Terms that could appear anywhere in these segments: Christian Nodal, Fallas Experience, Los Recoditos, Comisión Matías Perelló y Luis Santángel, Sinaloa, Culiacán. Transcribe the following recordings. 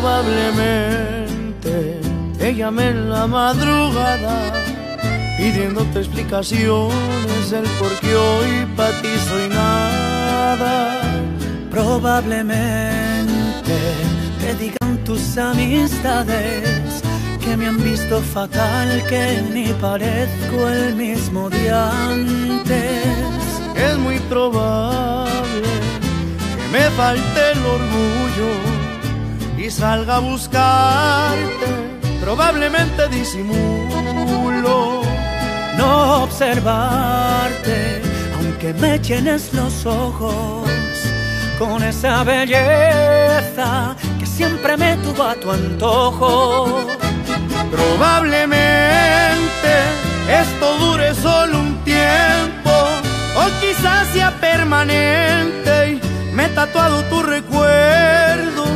probablemente te llamé en la madrugada pidiéndote explicaciones el por qué hoy para ti soy nada. Probablemente te digan tus amistades que me han visto fatal, que ni parezco el mismo de antes. Es muy probable que me falte el orgullo y salga a buscarte, probablemente disimulo no observarte, aunque me llenes los ojos con esa belleza que siempre me tuvo a tu antojo. Probablemente esto dure solo un tiempo, o quizás sea permanente y me he tatuado tu recuerdo.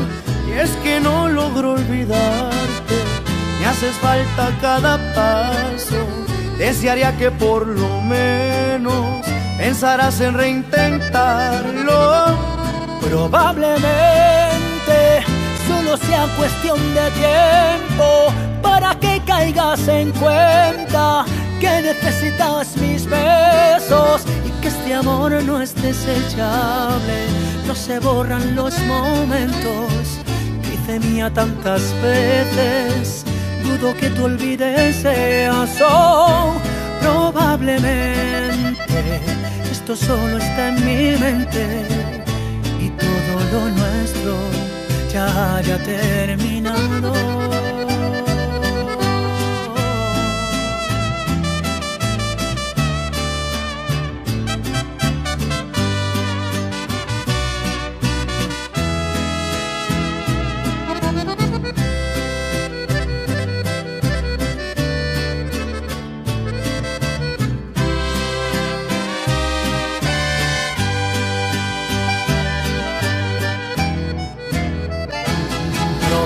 Es que no logro olvidarte, me haces falta cada paso. Desearía que por lo menos pensaras en reintentarlo. Probablemente solo sea cuestión de tiempo para que caigas en cuenta que necesitas mis besos y que este amor no es desechable. No se borran los momentos mía tantas veces, dudo que tú olvides eso. Probablemente esto solo está en mi mente y todo lo nuestro ya haya terminado.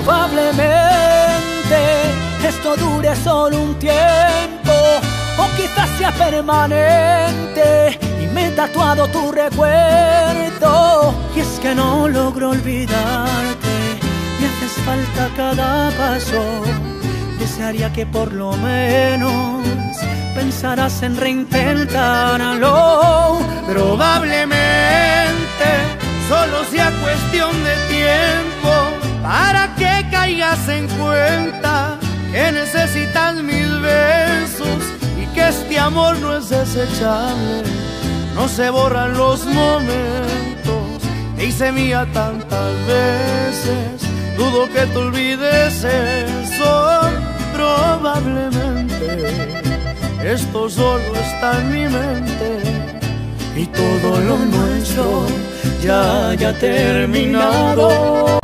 Probablemente esto dure solo un tiempo, o quizás sea permanente y me he tatuado tu recuerdo. Y es que no logro olvidarte, me haces falta cada paso. Desearía que por lo menos pensaras en reintentarlo. Probablemente solo sea cuestión de tiempo para que caigas en cuenta que necesitas mis besos y que este amor no es desechable. No se borran los momentos, te hice mía tantas veces, dudo que te olvides eso. Probablemente esto solo está en mi mente y todo lo nuestro ya haya terminado.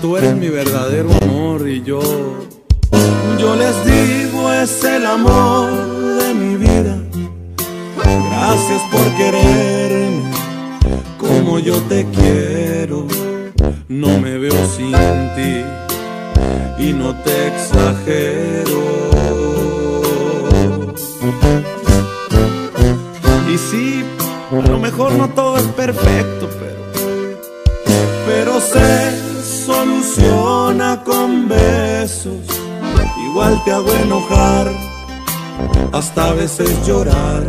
Tú eres mi verdadero amor y yo les digo es el amor de mi vida. Gracias por quererme como yo te quiero. No me veo sin ti y no te exagero. Y sí, a lo mejor no todo es perfecto, pero sé soluciona con besos y igual te hago enojar, hasta a veces llorar,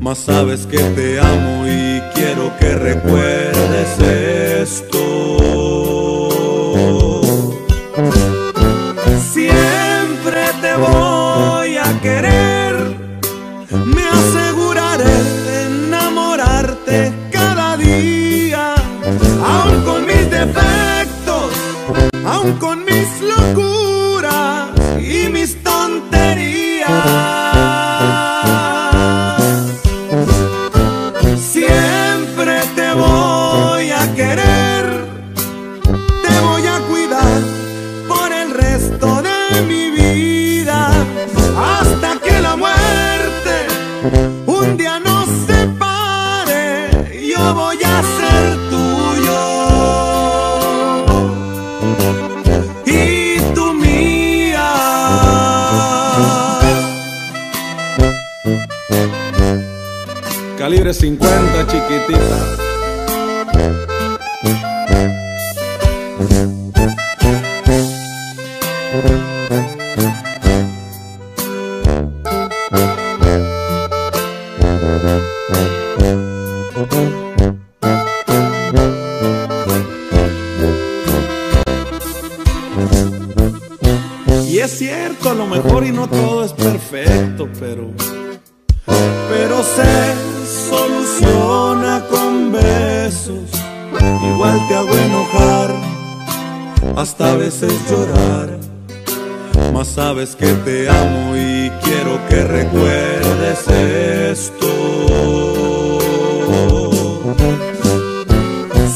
mas sabes que te amo y quiero que recuerdes esto. Siempre te voy a querer, me aseguraré de enamorarte cada día, aun con mis defectos, aun con mis locuras y mis tonterías. Calibre 50, chiquitita. Y es cierto, a lo mejor y no todo es perfecto, pero sé. Soluciona con besos, igual te hago enojar, hasta a veces llorar, mas sabes que te amo y quiero que recuerdes esto.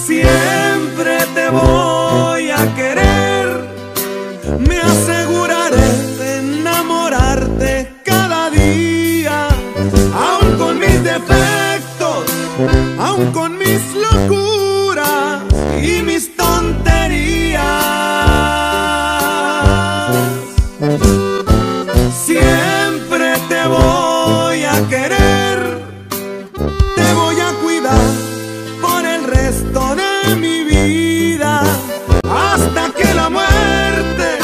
Siempre te voy a querer, me aseguraré de enamorarte cada día, aun con mis defectos, aun con mis locuras y mis tonterías. Siempre te voy a querer, te voy a cuidar por el resto de mi vida, hasta que la muerte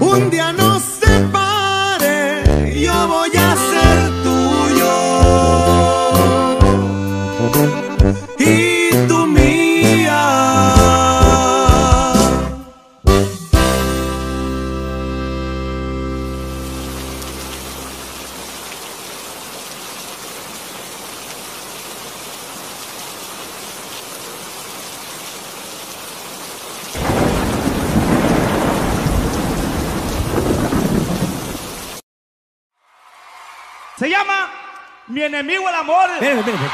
un día nos separe, yo voy a ser mi enemigo el amor. Miren, miren, miren.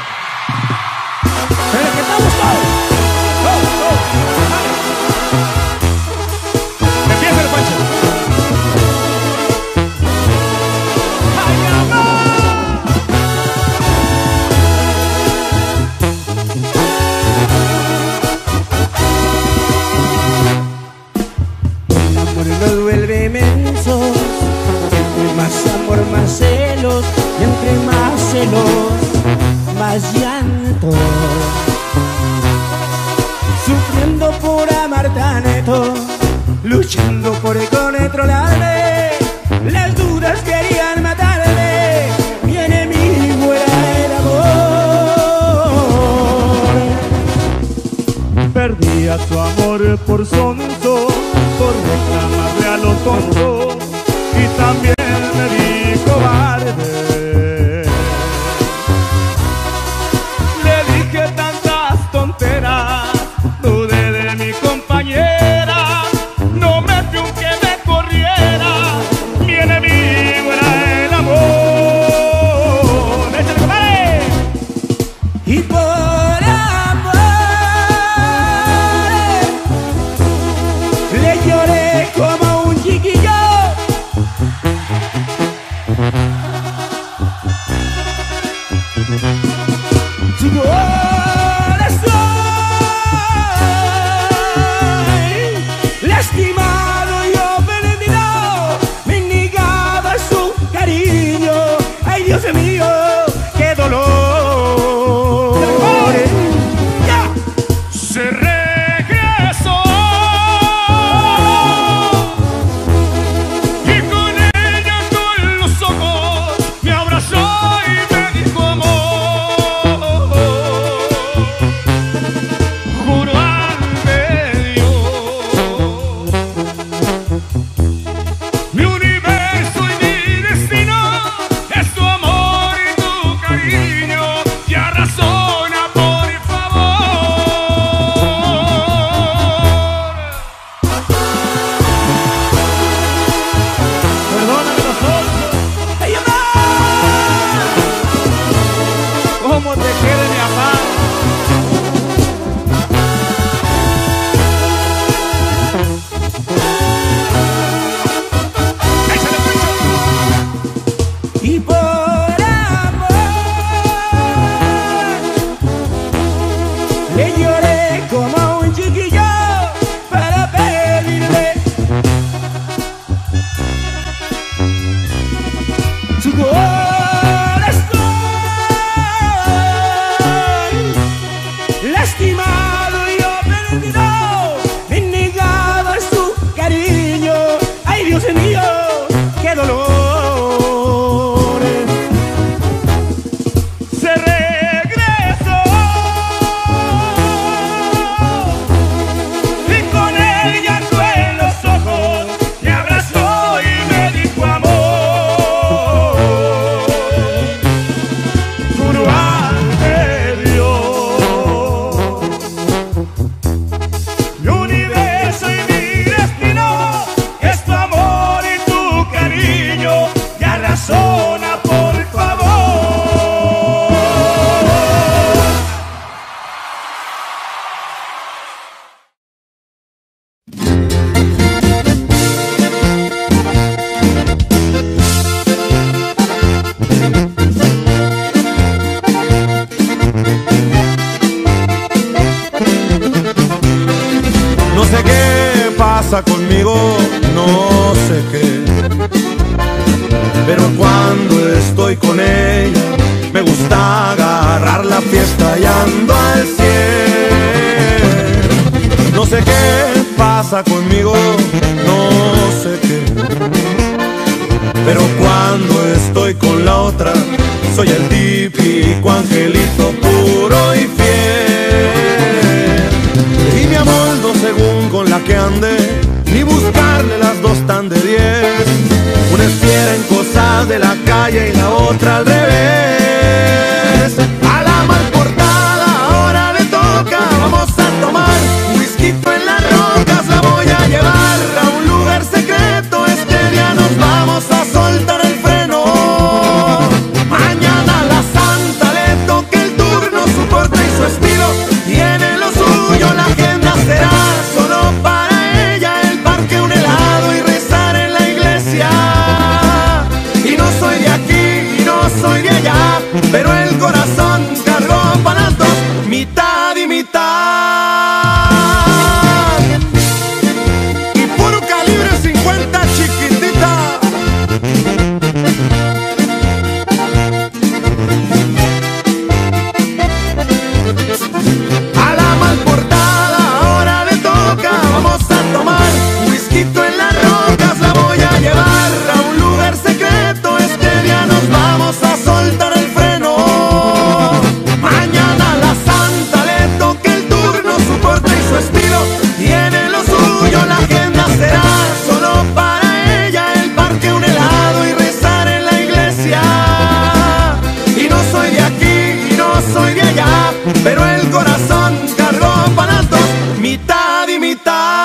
Pero que estamos todos. Empieza el Pancho. ¡Ay, amor! El amor nos vuelve mensos. Entre más amor, más celos. Y entre más celos, más llanto. Sufriendo por amar tanto, luchando por controlarme. Las dudas querían matarme. Mi enemigo era el amor. Perdí a tu amor por sonso, por reclamarle a lo tonto. Y también me vi cobarde. Dudé de mi compañera, no me fui aunque me corriera. Mi enemigo era el amor. ¡Échale, compadre! Y por amor le lloré como un chiquillo. qué pasa conmigo, no sé qué, pero cuando estoy con ella me gusta agarrar la fiesta y ando al 100. No sé qué pasa conmigo, no sé qué, pero cuando estoy con la otra soy el típico angelito puro y fiel. Y me amoldo según con la que ande, ni buscarle las dos tan de 10. Una es fiera en cosas de la calle y la otra al revés. A la mal portada ahora le toca, vamos a tomar un whisky en las rocas. La voy a llevar a un lugar secreto, este día nos vamos a soltar. Pero el corazón cargó para dos, mitad y mitad. Y puro calibre 50, chiquitita. A la malportada ahora le toca, vamos a tomar un whisky en las rocas. La voy a llevar a un lugar secreto, este día nos vamos a soltar. Pero el corazón cargó para las dos, mitad y mitad.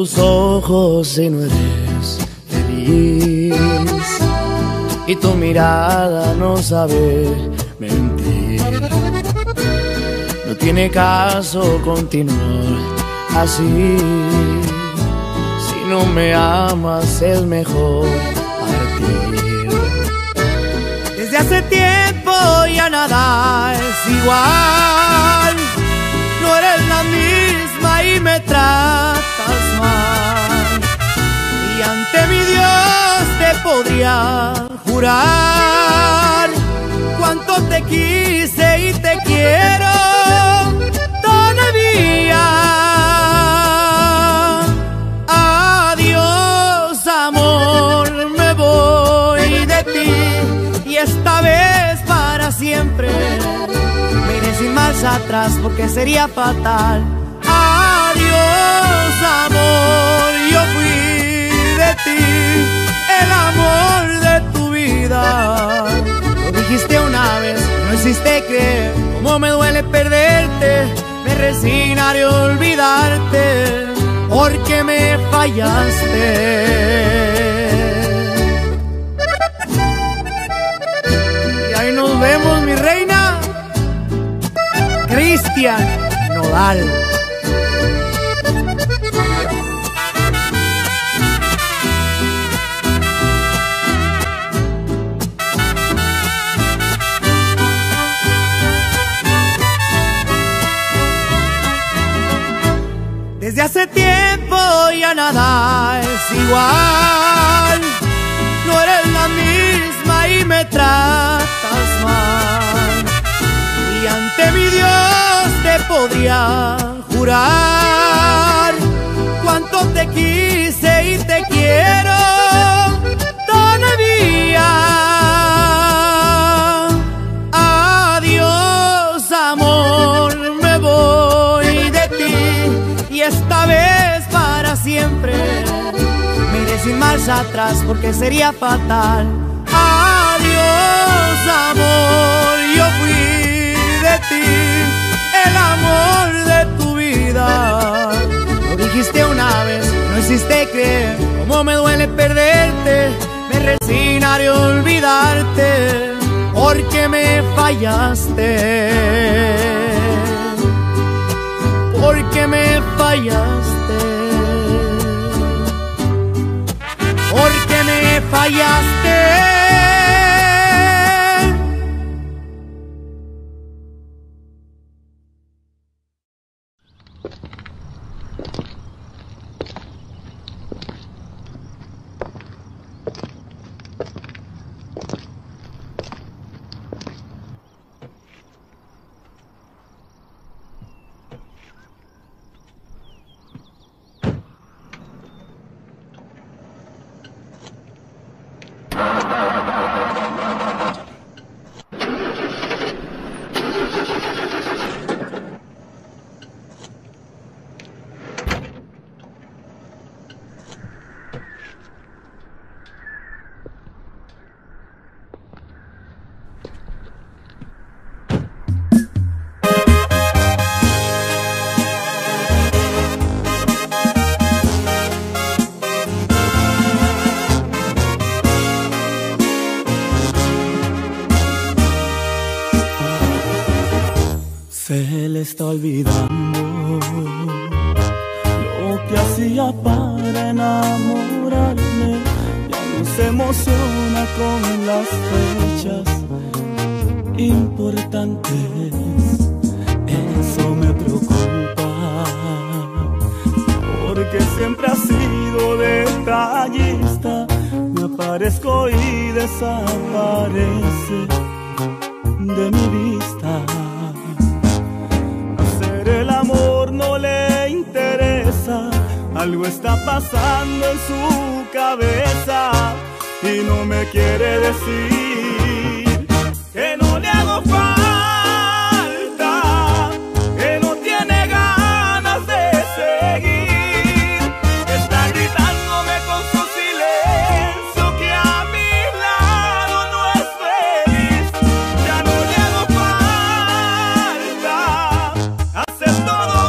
Tus ojos y no eres feliz, y tu mirada no sabe mentir. No tiene caso continuar así. Si no me amas es mejor partir. Desde hace tiempo ya nada es igual. No eres la misma y me tratas mal. Y ante mi Dios te podría jurar cuánto te quise y te quiero todavía. Adiós amor, me voy de ti, y esta vez para siempre. Me iré sin marcha atrás porque sería fatal. Adiós amor, yo fui de ti, el amor de tu vida. Lo dijiste una vez, no hiciste creer. Cómo me duele perderte, me resignaré a olvidarte, porque me fallaste. Y ahí nos vemos, mi reina. Christian Nodal. Desde hace tiempo ya nada es igual. No eres la misma y me tratas mal. Y ante mi Dios te podría jurar cuánto te quise y te quiero todavía. Adiós amor, sin marcha atrás, porque sería fatal. Adiós, amor, yo fui de ti el amor de tu vida. Lo dijiste una vez, no hiciste creer cómo me duele perderte. Me resignaré a olvidarte porque me fallaste, porque me fallaste, porque me fallaste. Se le está olvidando lo que hacía para enamorarme. Ya no se emociona con las fechas importantes. Eso me preocupa, porque siempre ha sido detallista. Me aparezco y desaparece de mi vista. No le interesa, algo está pasando en su cabeza y no me quiere decir que no le hago falta, que no tiene ganas de seguir, está gritándome con su silencio que a mi lado no es feliz. Ya no le hago falta, hace todo.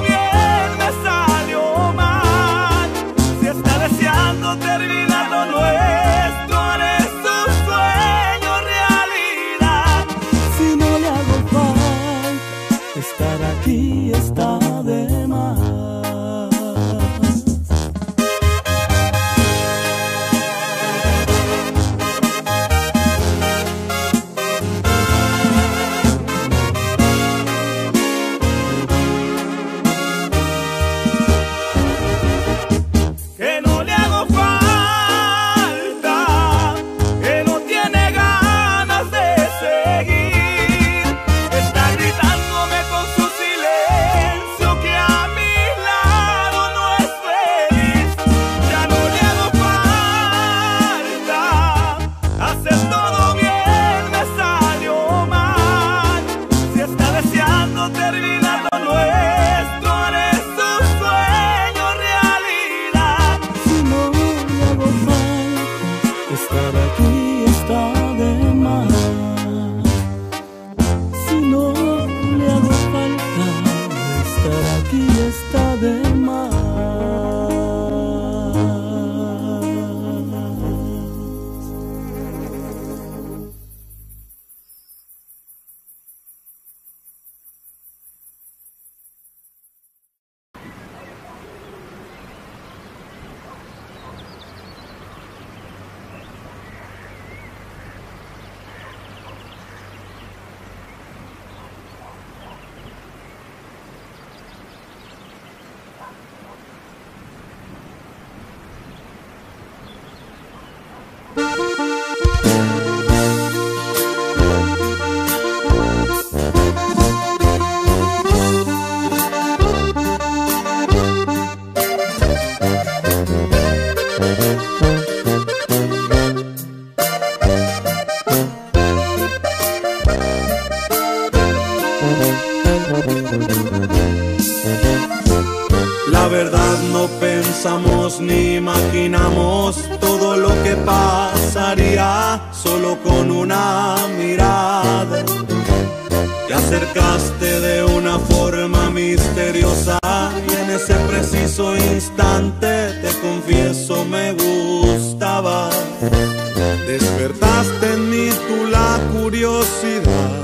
la verdad no pensamos ni imaginamos todo lo que pasaría solo con una mirada. Te acercaste de una forma misteriosa y en ese preciso instante, te confieso, me gustaba. Despertaste en mí tú la curiosidad.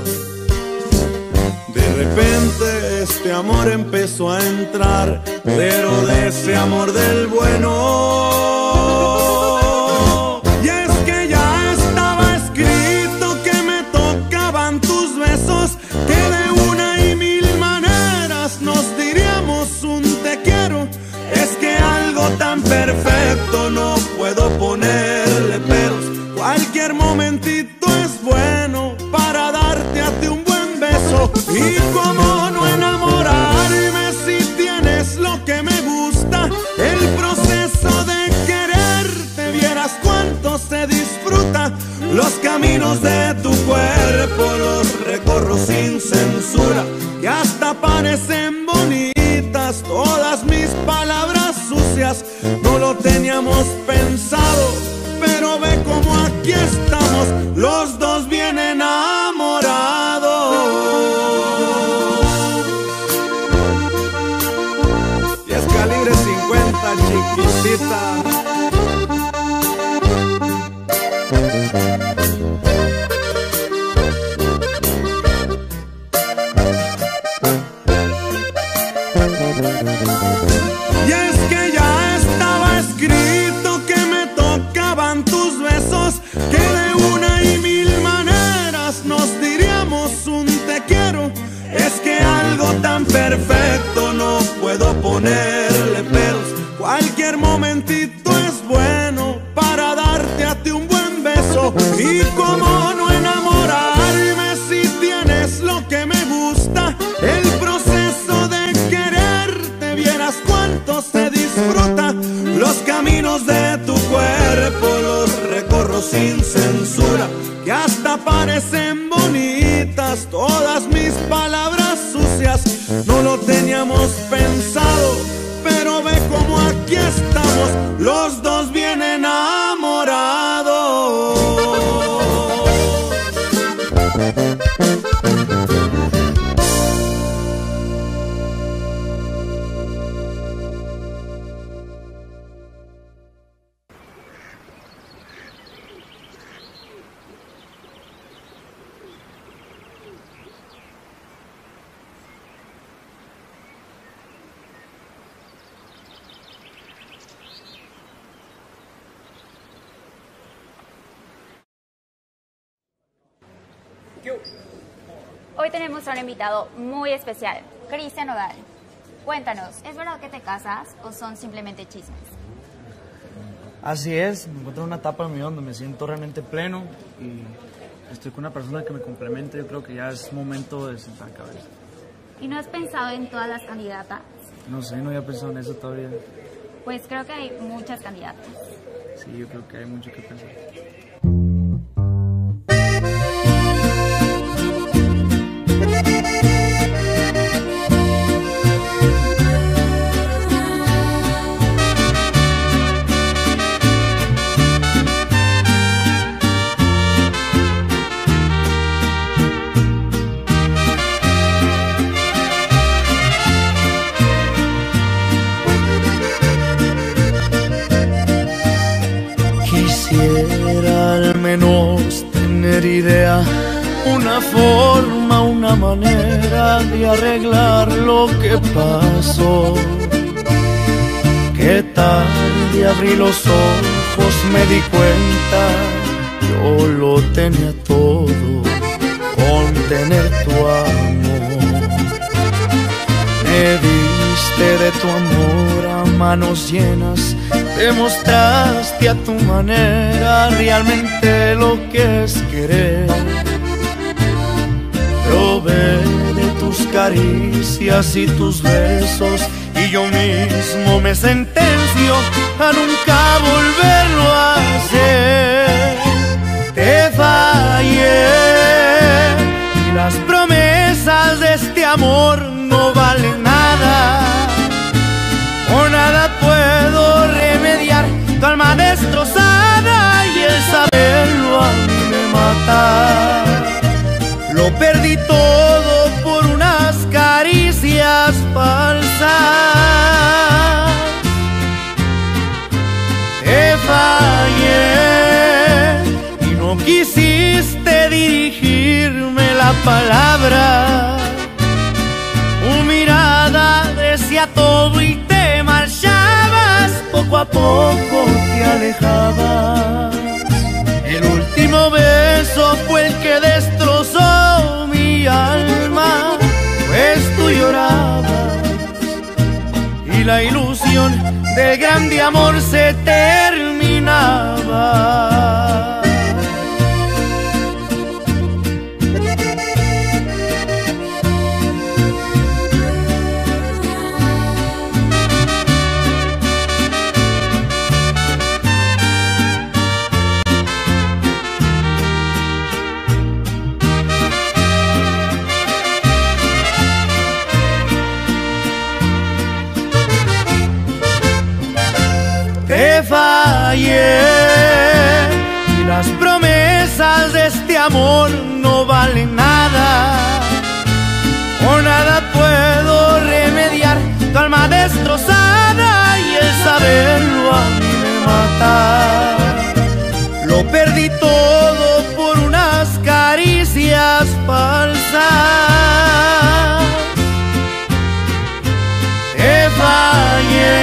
De repente este amor empezó a entrar, pero de ese amor del bueno. Y es que ya estaba escrito que me tocaban tus besos, que de una y mil maneras nos diríamos un te quiero. Es que algo tan perfecto no puedo ponerle peros. Cualquier momentito es bueno para darte a ti un buen beso. Y cómo no enamorarme si tienes lo que me gusta. El proceso de quererte, vieras cuánto se disfruta. Los caminos de tu cuerpo los recorro sin censura, y hasta parecen bonitas todas mis palabras sucias. No lo teníamos pensado, pero ve cómo aquí estamos, los dos bien enamorados. Chiquitita, y es que ya estaba escrito que me tocaban tus besos, que de una y mil maneras nos diríamos un te quiero. Es que algo tan perfecto no puedo ponerle peros. Cualquier momentito es bueno para darte a ti un buen beso. Y cómo no enamorarme si tienes lo que me gusta. El proceso de quererte, vieras cuánto se disfruta. Los caminos de tu cuerpo los recorro sin censura, que hasta parecen bonitas todas mis palabras sucias. No lo teníamos pensado, pero ve como aquí estamos, los dos bien enamorados. Hoy tenemos a un invitado muy especial, Christian Nodal. Cuéntanos, ¿es verdad que te casas o son simplemente chismes? Así es, me encuentro en una etapa en mi donde me siento realmente pleno y estoy con una persona que me complementa. Yo creo que ya es momento de sentar cabeza. ¿Y no has pensado en todas las candidatas? No sé, no había pensado en eso todavía. Pues creo que hay muchas candidatas. Sí, yo creo que hay mucho que pensar. Idea, una forma, una manera de arreglar lo que pasó. Qué tarde abrí los ojos, me di cuenta, yo lo tenía todo con tener tu amor. Me diste de tu amor a manos llenas, demostraste a tu manera realmente lo que es querer. Probé de tus caricias y tus besos, y yo mismo me sentencio a nunca volverlo a hacer. Te fallé, y las promesas de este amor no valen nada. falsas. Te fallé y no quisiste dirigirme la palabra. Tu mirada decía todo y te marchabas. Poco a poco te alejabas. El último beso fue el que destrozó mi alma, pues tú llorabas y la ilusión del grande amor se terminaba. Te fallé y las promesas de este amor no valen nada. Con nada puedo remediar tu alma destrozada, y el saberlo a mí me mata. Lo perdí todo por unas caricias falsas. Te fallé.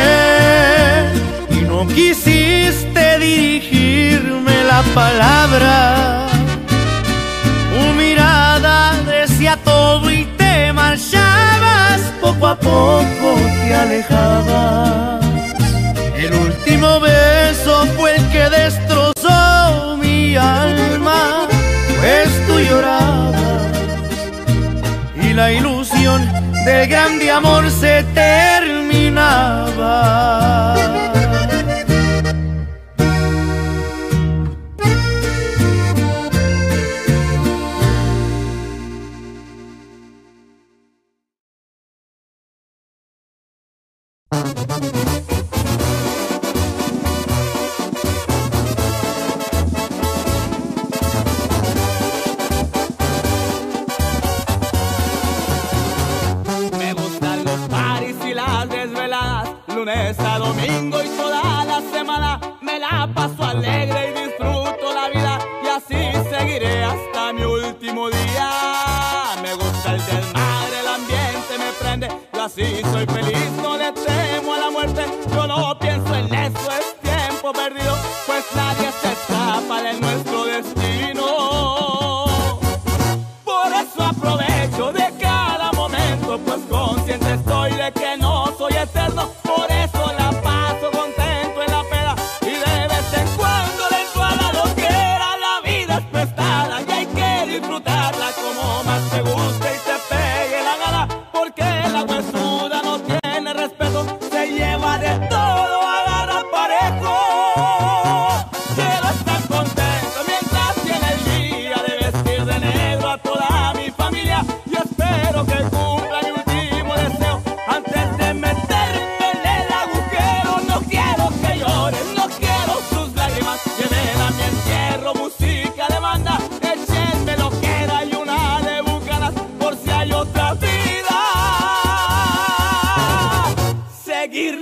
Quisiste dirigirme la palabra. Tu mirada decía todo y te marchabas. Poco a poco te alejabas. El último beso fue el que destrozó mi alma, pues tú llorabas y la ilusión del grande amor se terminaba.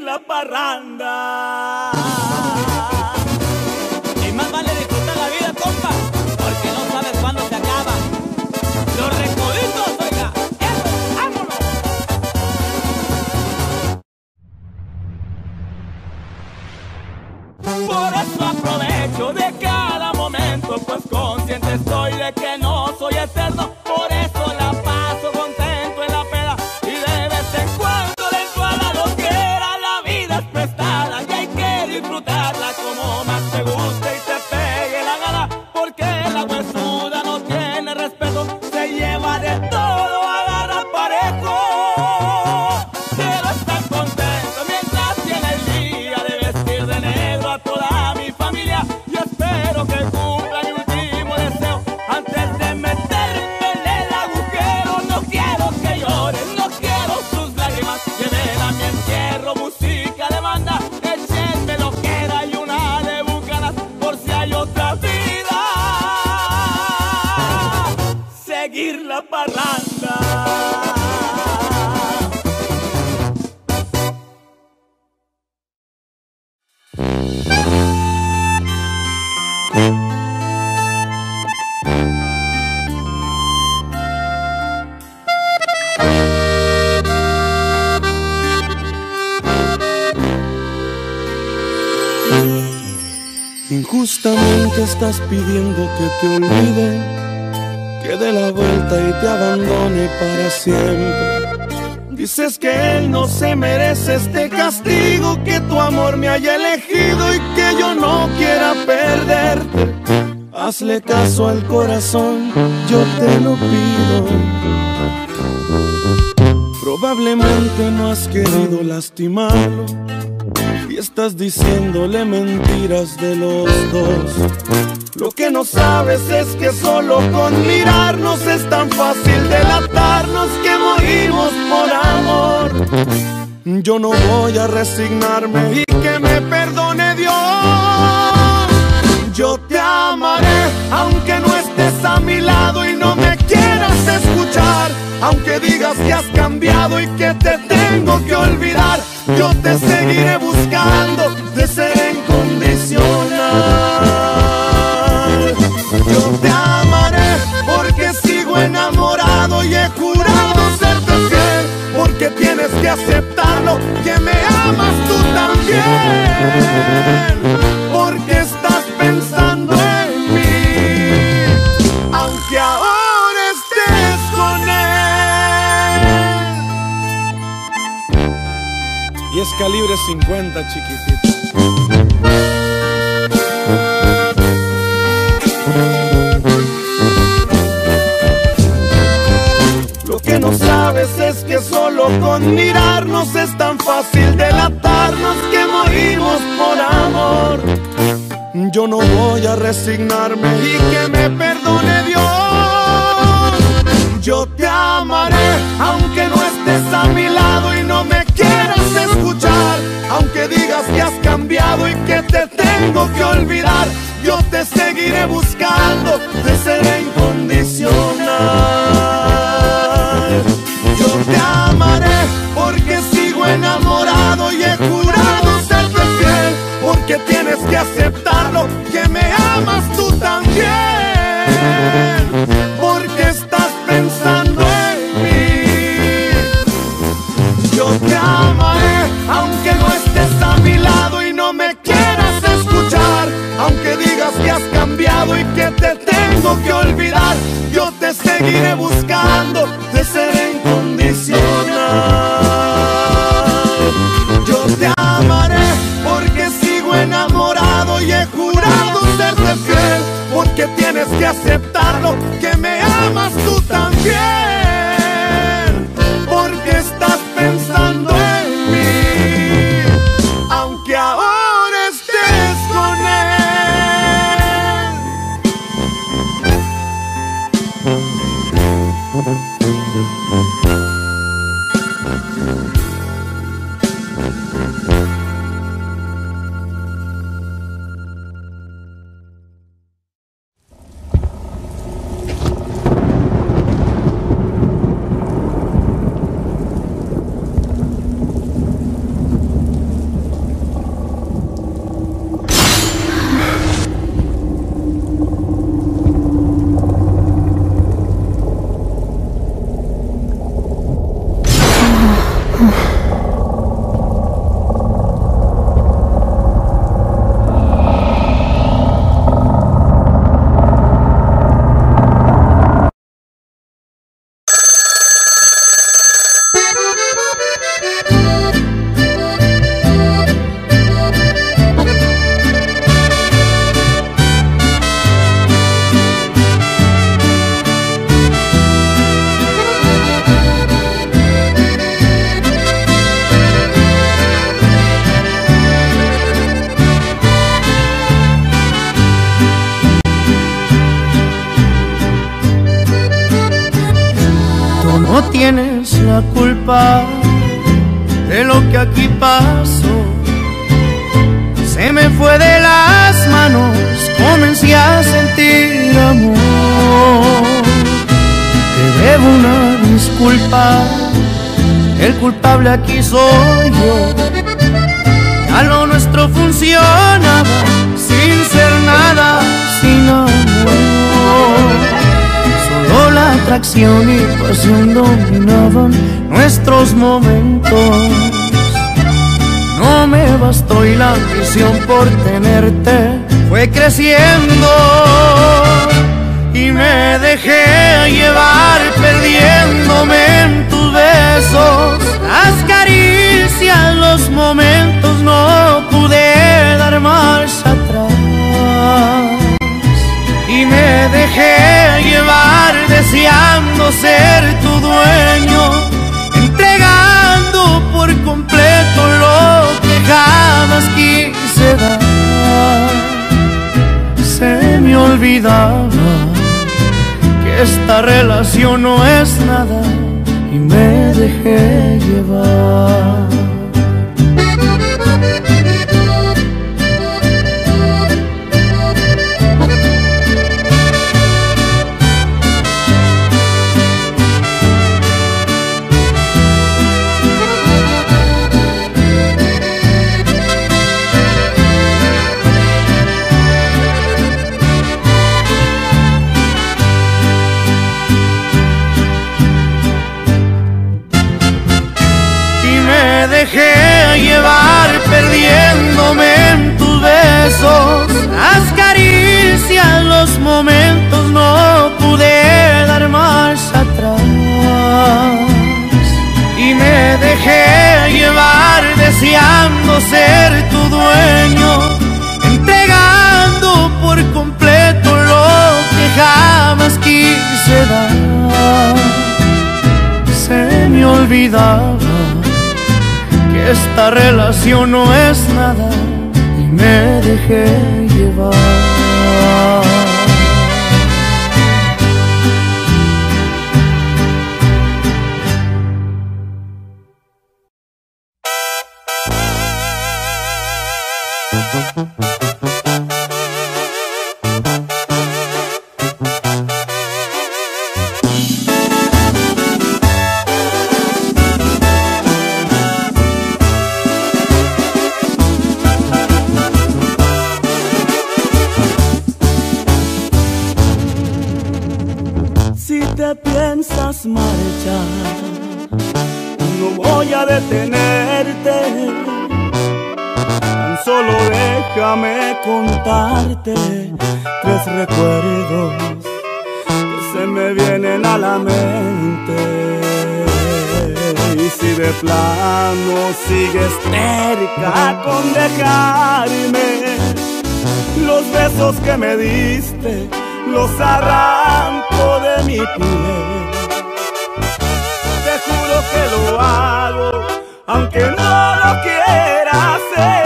La parranda. Justamente estás pidiendo que te olvide, que dé la vuelta y te abandone para siempre. Dices que él no se merece este castigo, que tu amor me haya elegido y que yo no quiera perderte. Hazle caso al corazón, yo te lo pido. Probablemente no has querido lastimarlo y estás diciéndole mentiras de los dos. Lo que no sabes es que solo con mirarnos es tan fácil delatarnos que morimos por amor. Yo no voy a resignarme y que me perdone Dios. Yo te amaré aunque no estés a mi lado y no me quieras escuchar, aunque digas que has cambiado y que te tengo que olvidar. Yo te seguiré buscando, te seré incondicional. Yo te amaré porque sigo enamorado y he jurado serte fiel, porque tienes que aceptarlo, que me amas tú también, porque estás pensando en mí, aunque ahora estés con él. Y es calibre 50, chiquitito. Es que solo con mirarnos es tan fácil delatarnos que morimos por amor. Yo no voy a resignarme y que me perdone Dios. Yo te amaré aunque no estés a mi lado y no me quieras escuchar, aunque digas que has cambiado y que te tengo que olvidar. Yo te seguiré buscando, te seré incondicional. Yo te amaré porque sigo enamorado y he jurado serte fiel, porque tienes que aceptarlo, que me amas tú también, porque estás pensando en mí. Yo te amaré aunque no estés a mi lado y no me quieras escuchar, aunque digas que has cambiado y que te tengo que olvidar. Yo te seguiré buscando, te seré incondicional. Yo te amaré porque sigo enamorado y he jurado serte fiel, porque tienes que aceptarlo, que me amas tú también, porque estás pensando en mí, aunque ahora estés con él. De lo que aquí pasó se me fue de las manos, comencé a sentir amor. Te debo una disculpa, el culpable aquí soy yo. Ya lo nuestro funcionaba sin ser nada, sin amor. Solo la atracción y pasión dominaban nuestros momentos. No me bastó y la ambición por tenerte fue creciendo y me dejé llevar, perdiéndome en tus besos. Las caricias, los momentos, no pude dar marcha atrás y me dejé llevar, deseando ser tu dueño, entregando por completo lo que jamás quise dar. Se me olvidaba que esta relación no es nada y me dejé llevar. Dejé llevar, perdiéndome en tus besos. Las caricias, los momentos, no pude dar marcha atrás y me dejé llevar, deseando ser tu dueño, entregando por completo lo que jamás quise dar. Se me olvidaba, esta relación no es nada y me dejé llevar. Déjame contarte tres recuerdos que se me vienen a la mente. Y si de plano sigues terca con dejarme, los besos que me diste los arranco de mi piel. Te juro que lo hago aunque no lo quiera hacer.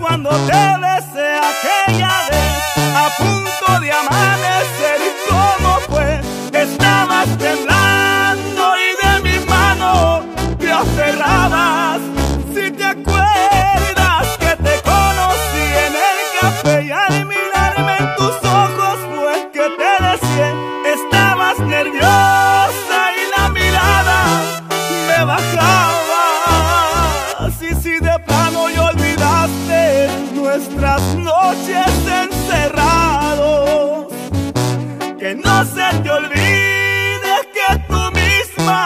Cuando te besé aquella vez, a punto de amanecer, ¿cómo fue? Estabas temblando y de mi mano te aferrabas. Si te acuerdas que te conocí en el café y al mirarme en tus ojos fue que te deseé. Estabas nerviosa y la mirada me bajaba. Y si de plano yo nuestras noches encerrados, que no se te olvide que tú misma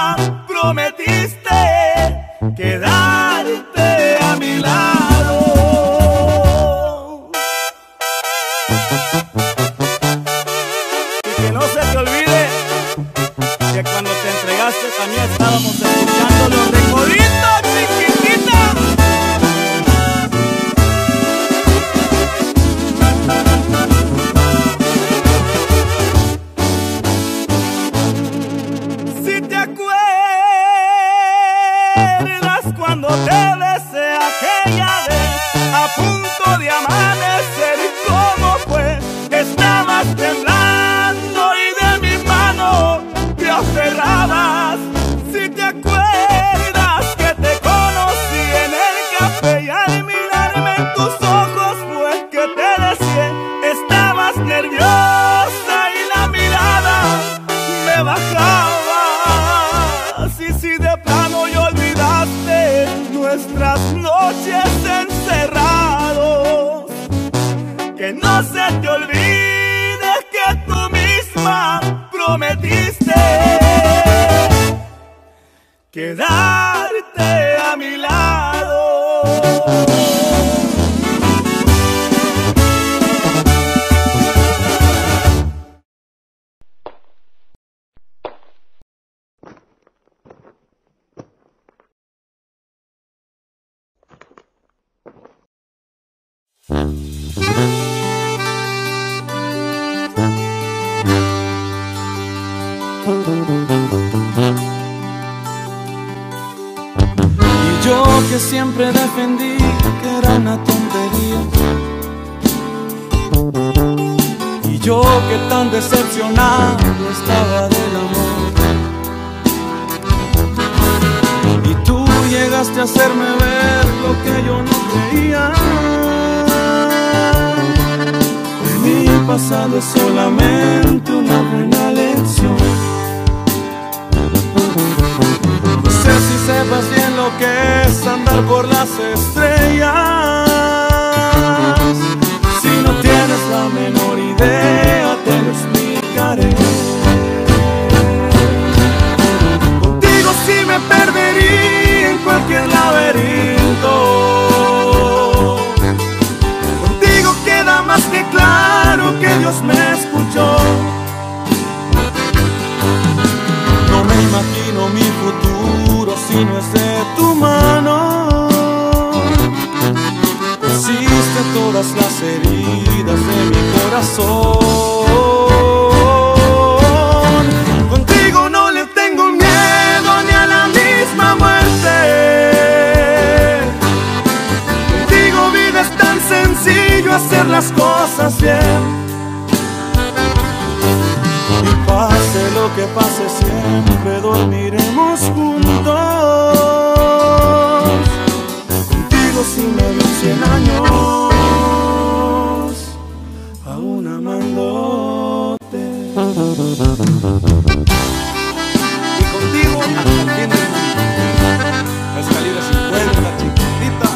prometiste quedarte a mi lado. Y que no se te olvide que cuando te entregaste también estábamos escuchando Los Recoditos, chiquitita. Cuando te besé aquella vez, a punto de amanecer, ¿cómo fue? Estabas temblando y de mi mano te aferrabas. Si te acuerdas que te conocí en el café y al mirarme en tus ojos fue que te deseé. Estabas nerviosa y la mirada me bajaba. Y si de plano yo nuestras noches encerrados, que no se te olvide que tú misma prometiste quedarte a mi lado. Y yo que siempre defendí que era una tontería, y yo que tan decepcionado estaba del amor, y tú llegaste a hacerme ver lo que yo no creía. Mi pasado es solamente una buena lección. No sé si sepas bien lo que es andar por las estrellas. Si no tienes la menor idea, te lo explicaré. Contigo sí me perdería en cualquier laberinto. Contigo queda más que claro que Dios me escuchó. No me imagino mi futuro si no es de tu mano. Pusiste todas las heridas de mi corazón. Contigo no le tengo miedo ni a la misma muerte. Contigo vida es tan sencillo hacer las cosas bien. Pase lo que pase, siempre dormiremos juntos. Contigo si me dio 100 años, aún amándote. Y contigo hasta el fin de la escalera 50, chiquitita.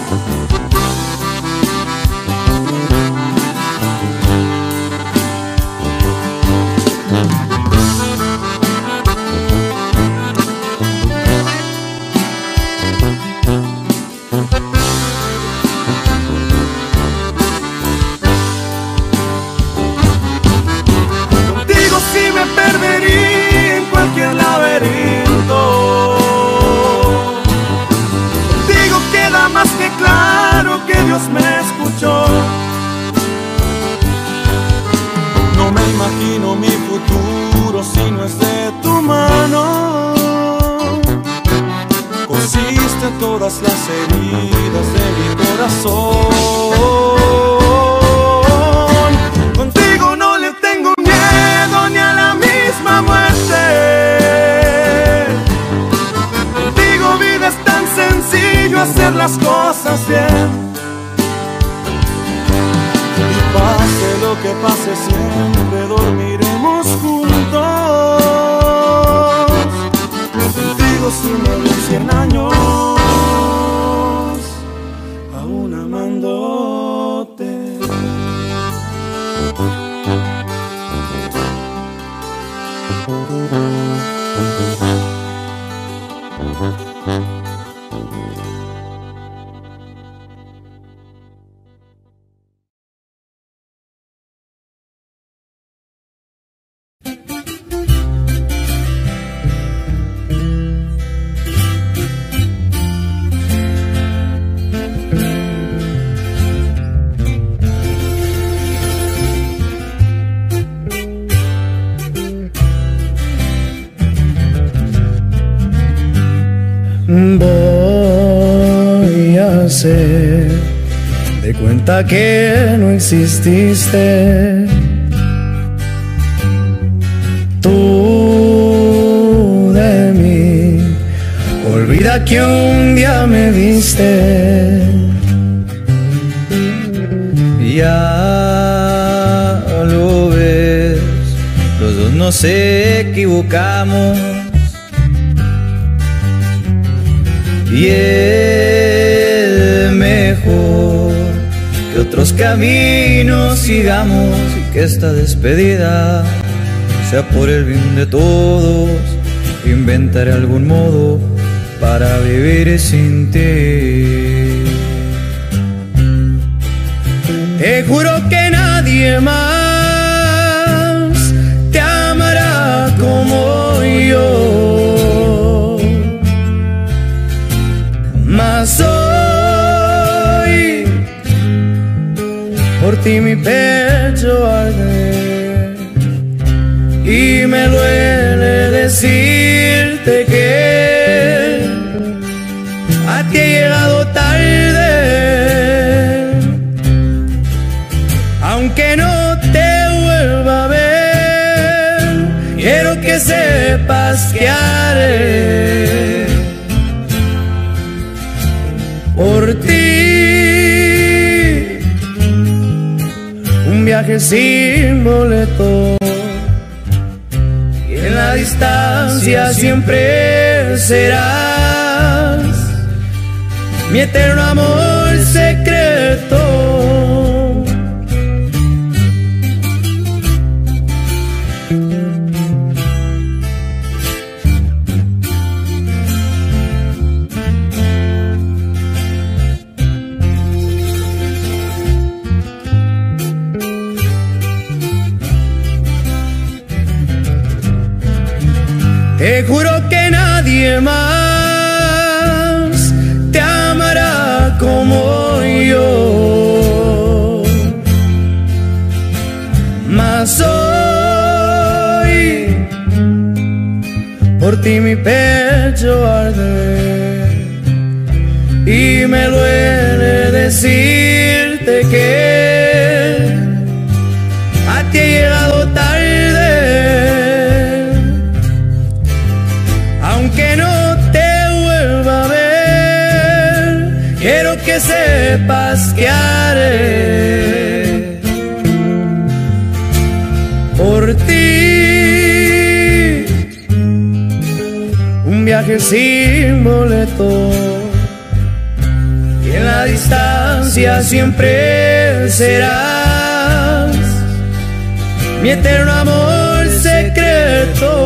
De cuenta que no exististe. Tú de mí olvida que un día me diste. Ya lo ves, los dos nos equivocamos. Y que otros caminos sigamos y que esta despedida sea por el bien de todos. Inventaré algún modo para vivir sin ti. Te juro que nadie más te amará como yo. Más por ti mi pecho arde y me duele de sepas que haré por ti un viaje sin boleto, y en la distancia siempre serás mi eterno amor secreto. Te juro que nadie más te amará como yo, mas hoy por ti mi pecho arde y me duele decirte que a ti he llegado tarde. Que no te vuelva a ver, quiero que sepas que haré por ti un viaje sin boleto, y en la distancia siempre serás mi eterno amor secreto.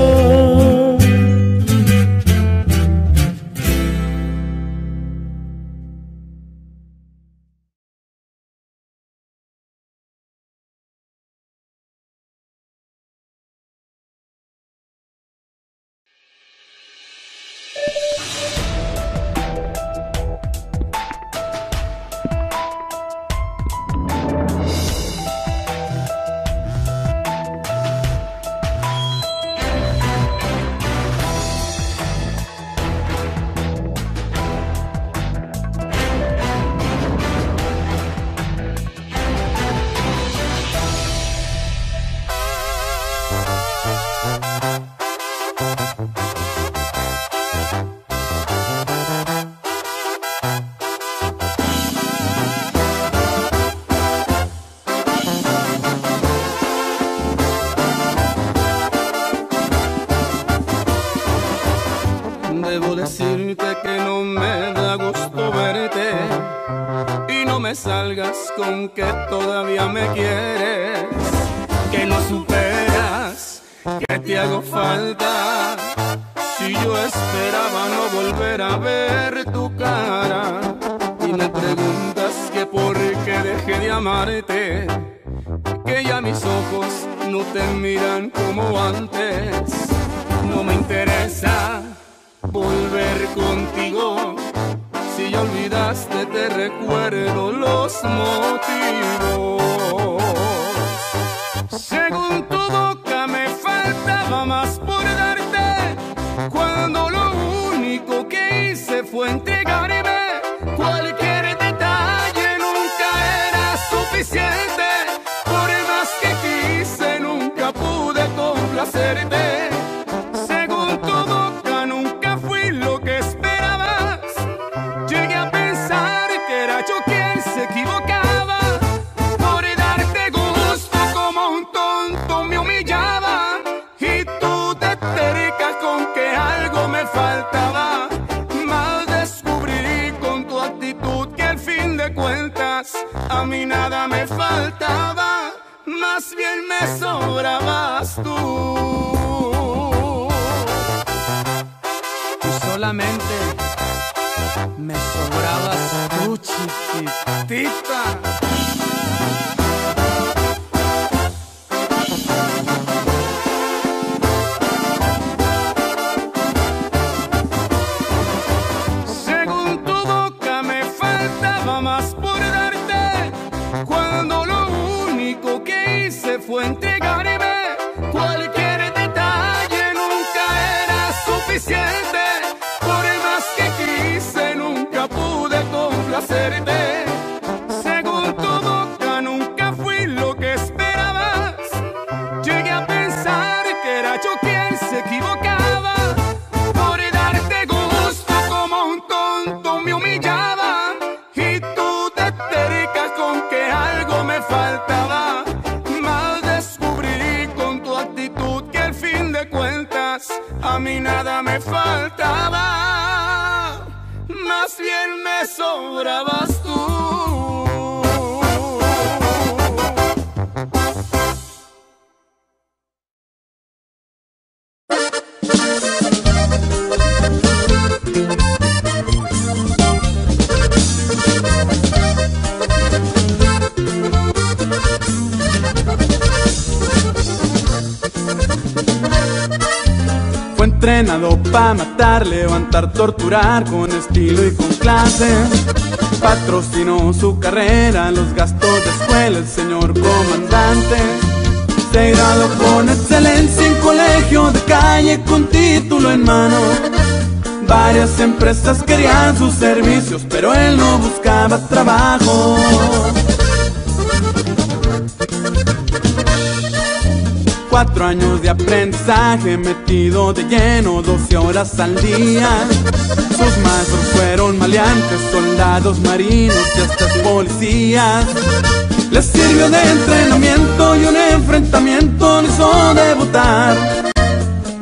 Con que todavía me quieres, que no superas, que te hago falta. Si yo esperaba no volver a ver tu cara y me preguntas que por qué dejé de amarte, que ya mis ojos no te miran como antes. No me interesa volver contigo. Si ya olvidaste, te recuerdo los motivos. Según tu boca me faltaba más por darte, cuando lo único que hice fue entregarme. Cualquier detalle nunca era suficiente, por más que quise nunca pude complacerte. A mí nada me faltaba, más bien me sobrabas tú. Tú solamente me sobrabas tú, chiquitita. Fue entregarme, cualquier detalle nunca era suficiente, por más que quise nunca pude complacerte. Según tu boca nunca fui lo que esperabas, llegué a pensar que era yo quien se equivocaba. quizás a mí nada me faltaba, más bien me sobrabas tú. Entrenado pa' matar, levantar, torturar con estilo y con clase. Patrocinó su carrera, los gastos de escuela el señor comandante. Se graduó con excelencia en colegio de calle con título en mano. Varias empresas querían sus servicios, pero él no buscaba trabajo. Cuatro años de aprendizaje metido de lleno, 12 horas al día. Sus maestros fueron maleantes, soldados, marinos y hasta policías. Les sirvió de entrenamiento y un enfrentamiento le hizo debutar.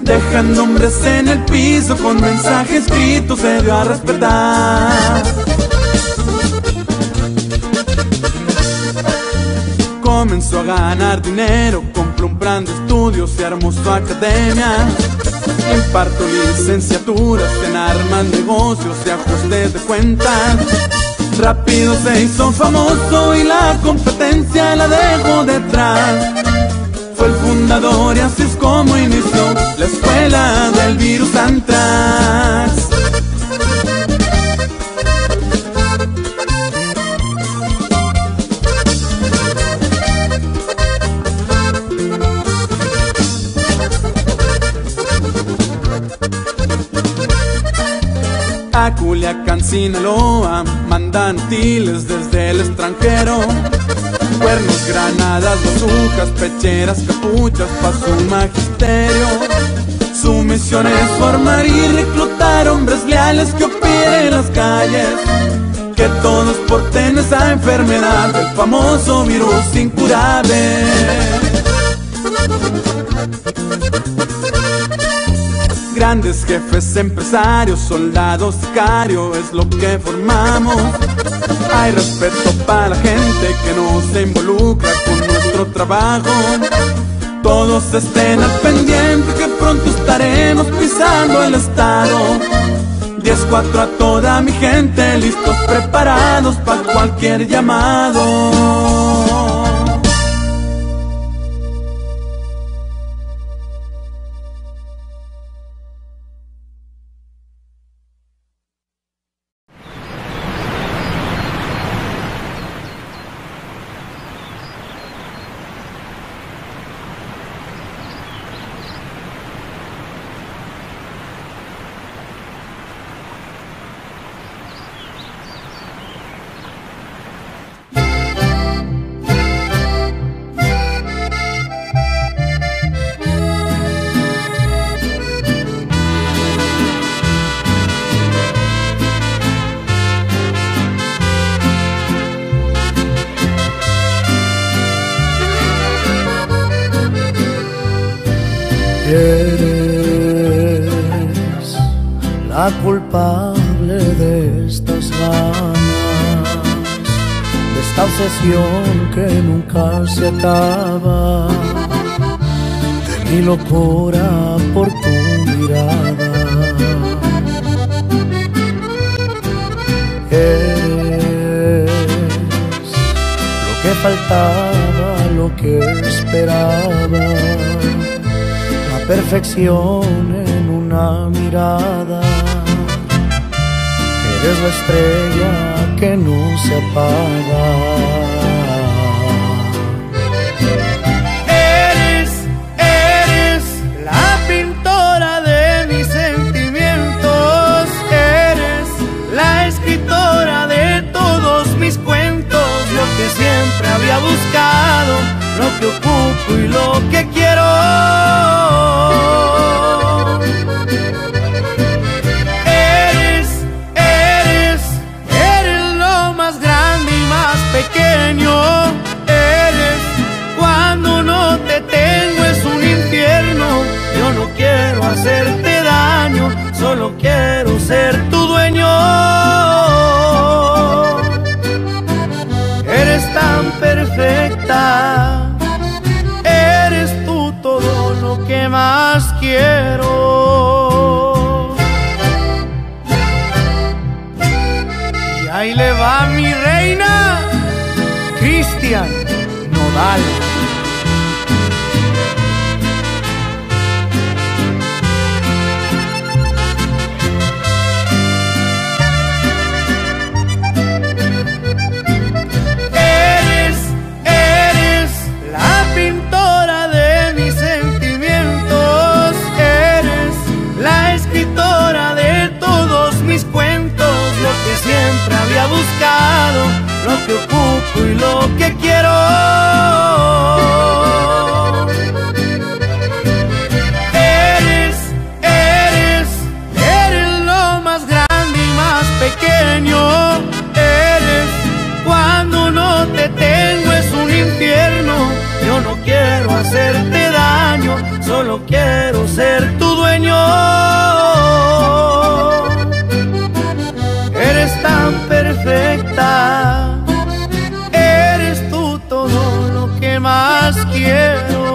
Dejando hombres en el piso con mensaje escrito, se dio a respetar. Comenzó a ganar dinero, compró un plan de estudios y armó su academia. Impartió licenciaturas en armas, negocios y ajustes de cuentas. Rápido se hizo famoso y la competencia la dejó detrás. Fue el fundador y así es como inició la escuela del virus antrax. A Culiacán, Sinaloa, mandan útiles desde el extranjero. Cuernos, granadas, bazucas, pecheras, capuchas pa' su magisterio. Su misión es formar y reclutar hombres leales que operen en las calles. Que todos porten esa enfermedad, el famoso virus incurable. Grandes jefes, empresarios, soldados, sicarios, es lo que formamos. Hay respeto para la gente que no se involucra con nuestro trabajo. Todos estén al pendiente que pronto estaremos pisando el estado. 10-4 a toda mi gente, listos, preparados para cualquier llamado. Eres la culpable de estas ganas, de esta obsesión que nunca se acaba, de mi locura por tu mirada. Eres lo que faltaba, lo que esperaba, perfección en una mirada. Eres la estrella que no se apaga. Eres la pintora de mis sentimientos. Eres la escritora de todos mis cuentos. Lo que siempre había buscado, lo que ocupo y lo que quiero. Eres lo más grande y más pequeño. hacerte daño, solo quiero ser tu dueño. Eres tan perfecta, eres tú todo lo que más quiero. Y ahí le va mi reina, Christian Nodal. Siempre había buscado lo que ocupo y lo que quiero. Eres lo más grande y más pequeño. Eres, cuando no te tengo es un infierno. Yo no quiero hacerte daño, solo quiero ser tu dueño. Perfecta, eres tú todo lo que más quiero.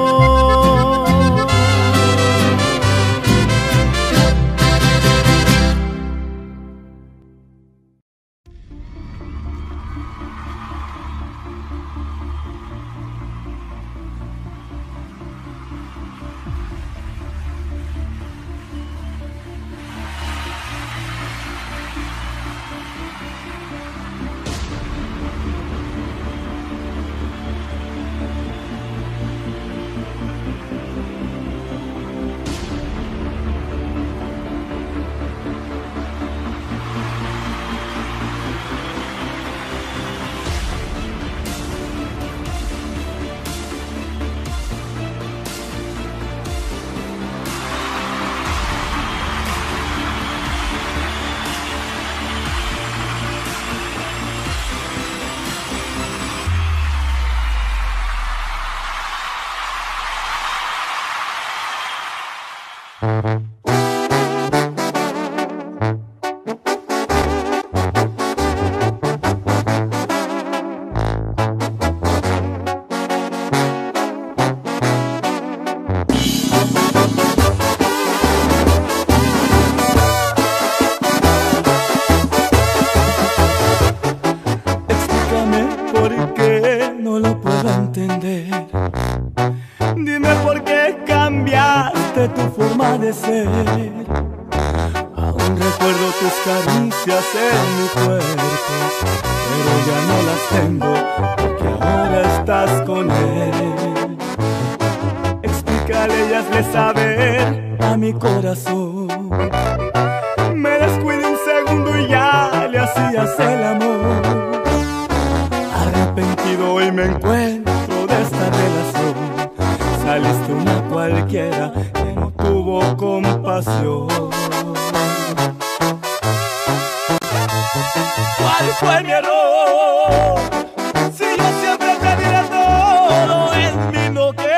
Si yo siempre te diré todo, en mí no quedó.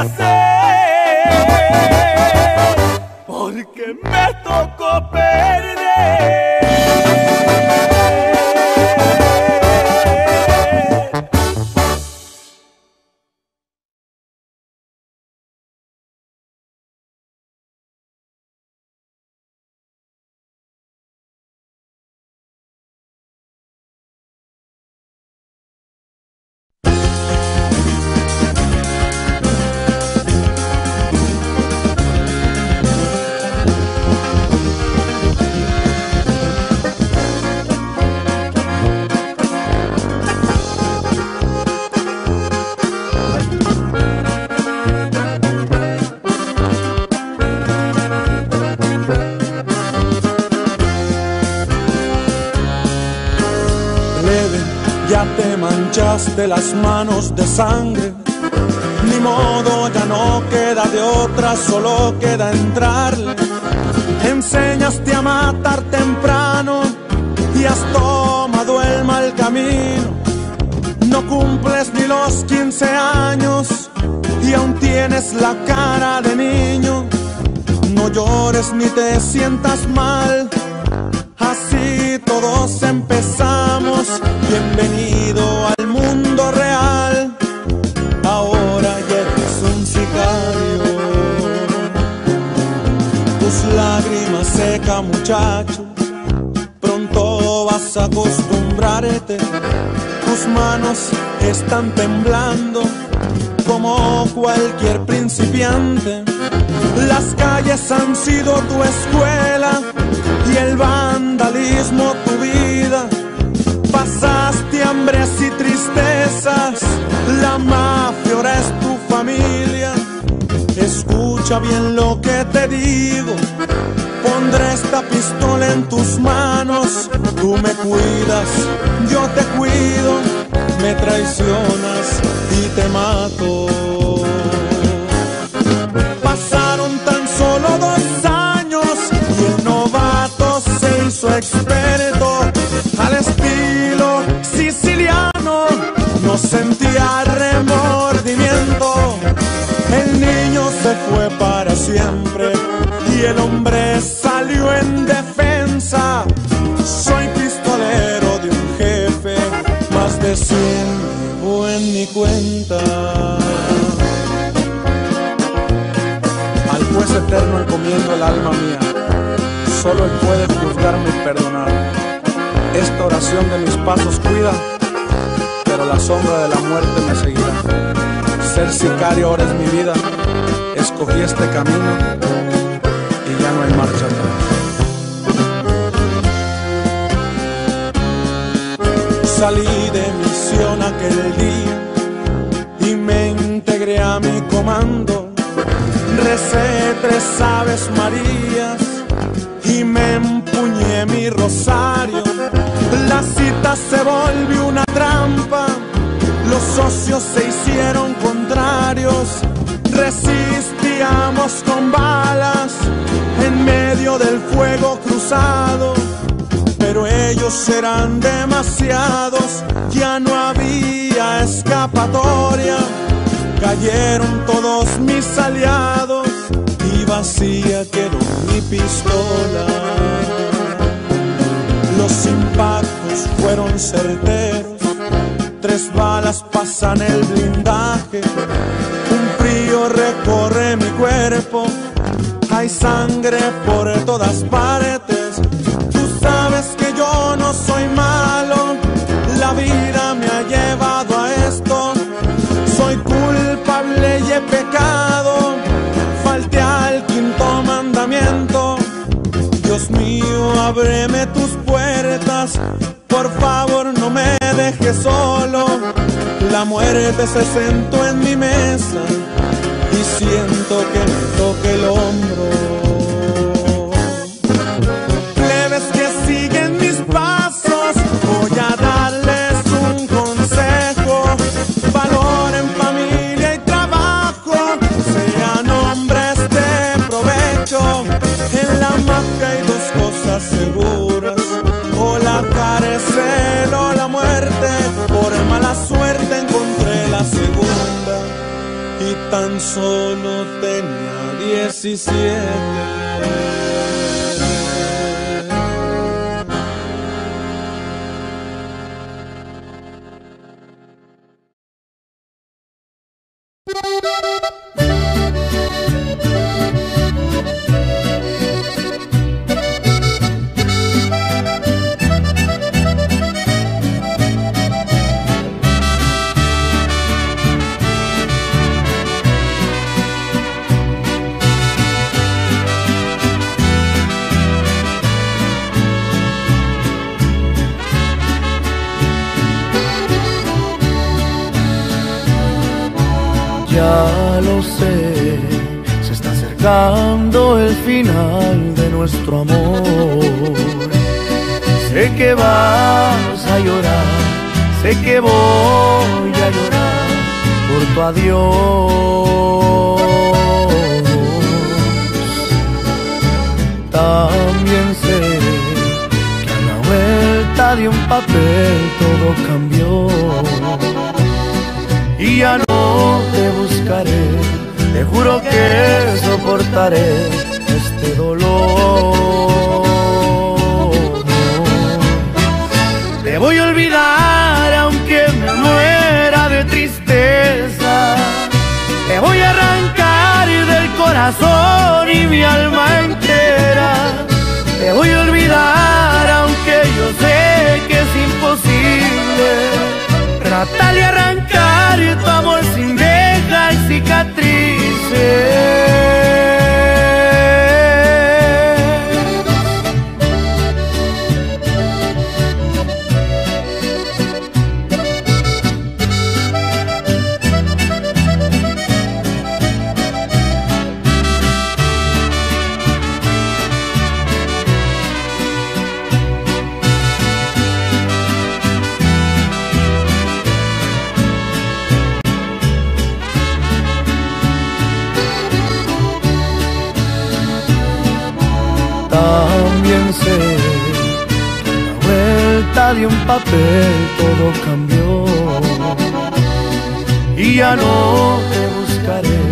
hacer, porque me tocó perder. Manchaste las manos de sangre, ni modo, ya no queda de otra, solo queda entrarle. Enseñaste a matar temprano y has tomado el mal camino. No cumples ni los 15 años y aún tienes la cara de niño. No llores ni te sientas mal, así todos empezamos. Bienvenido al mundo real, ahora ya eres un sicario. Tus lágrimas secas, muchacho, pronto vas a acostumbrarte. Tus manos están temblando como cualquier principiante. Las calles han sido tu escuela y el vandalismo tu vida. Pasaste hambres y tristezas, la mafia ahora es tu familia. Escucha bien lo que te digo, pondré esta pistola en tus manos. Tú me cuidas, yo te cuido, me traicionas y te mato. Pasaron tan solo 2 años y el novato se hizo experto. Al estilo siciliano, no sentía remordimiento. El niño se fue para siempre y el hombre salió en defensa. Soy pistolero de un jefe, más de 100 o en mi cuenta. Al juez eterno encomiendo el alma mía, solo él puede juzgarme y perdonar. Esta oración de mis pasos cuida, pero la sombra de la muerte me seguirá. Ser sicario ahora es mi vida, escogí este camino y ya no hay marcha atrás. Salí de misión aquel día y me integré a mi comando. Recé 3 Aves Marías y me empuñé mi rosario. La cita se volvió una trampa, los socios se hicieron contrarios. Resistíamos con balas en medio del fuego cruzado, pero ellos eran demasiados, ya no había escapatoria. Cayeron todos mis aliados y vacía quedó mi pistola. Los impactos fueron certeros, 3 balas pasan el blindaje. Un frío recorre mi cuerpo, hay sangre por todas partes. Tú sabes que yo no soy malo, la vida me ha llevado a esto. Soy culpable y he pecado, falté al 5.º mandamiento. Dios mío, ábreme tus puertas, por favor no me dejes solo. La muerte se sentó en mi mesa y siento que me toque el hombro. Plebes que siguen mis pasos, voy a darles un consejo. Valoren familia y trabajo, sean hombres de provecho. En la mafia hay 2 cosas seguras, cárcel o la muerte. Por mala suerte encontré la segunda y tan solo tenía 17. Ya lo sé, se está acercando el final de nuestro amor. Sé que vas a llorar, sé que voy a llorar por tu adiós. También sé que a la vuelta de un papel todo cambió. Y ya no te buscaré, te juro que soportaré este dolor. Te voy a olvidar aunque me muera de tristeza. Te voy a arrancar del corazón y mi alma entera. Te voy a olvidar aunque yo sé que es imposible. Tratar de arrancar tu amor sin dejar cicatrices. De un papel todo cambió. Y ya no te buscaré,